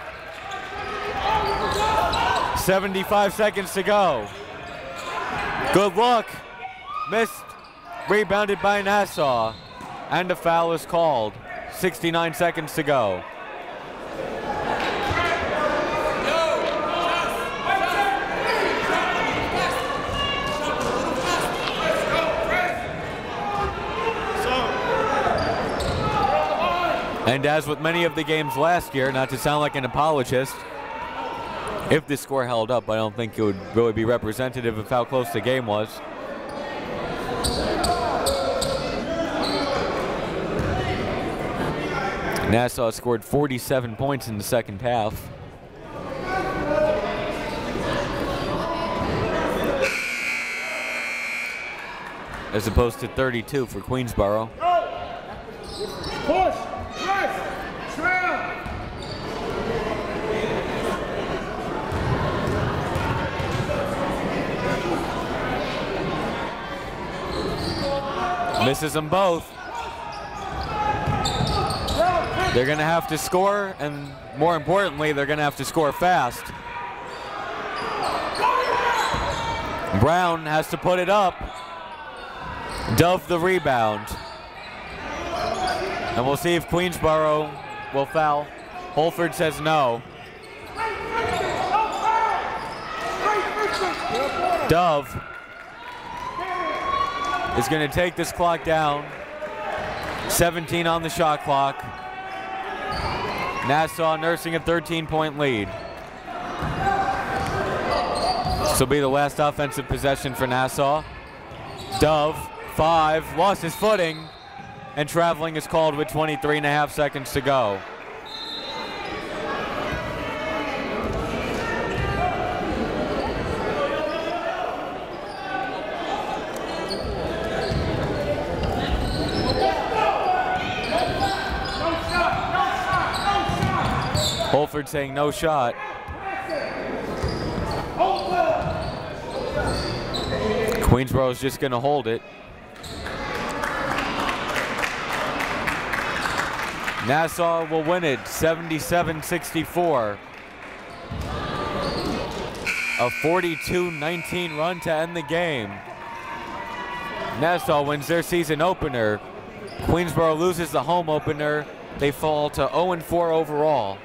seventy-five seconds to go. Good look. Missed. Rebounded by Nassau. And a foul is called. sixty-nine seconds to go. And as with many of the games last year, not to sound like an apologist, if this score held up, I don't think it would really be representative of how close the game was. Nassau scored forty-seven points in the second half. As opposed to thirty-two for Queensborough. Push! Misses them both. They're going to have to score, and more importantly, they're going to have to score fast. Brown has to put it up. Dove the rebound. And we'll see if Queensborough will foul. Holford says no. Dove is going to take this clock down. seventeen on the shot clock. Nassau nursing a thirteen-point lead. This will be the last offensive possession for Nassau. Dove, five, lost his footing, and traveling is called with twenty-three and a half seconds to go. Holford saying no shot. Queensborough is just going to hold it. Nassau will win it seventy-seven sixty-four. A forty-two nineteen run to end the game. Nassau wins their season opener. Queensborough loses the home opener. They fall to oh and four overall.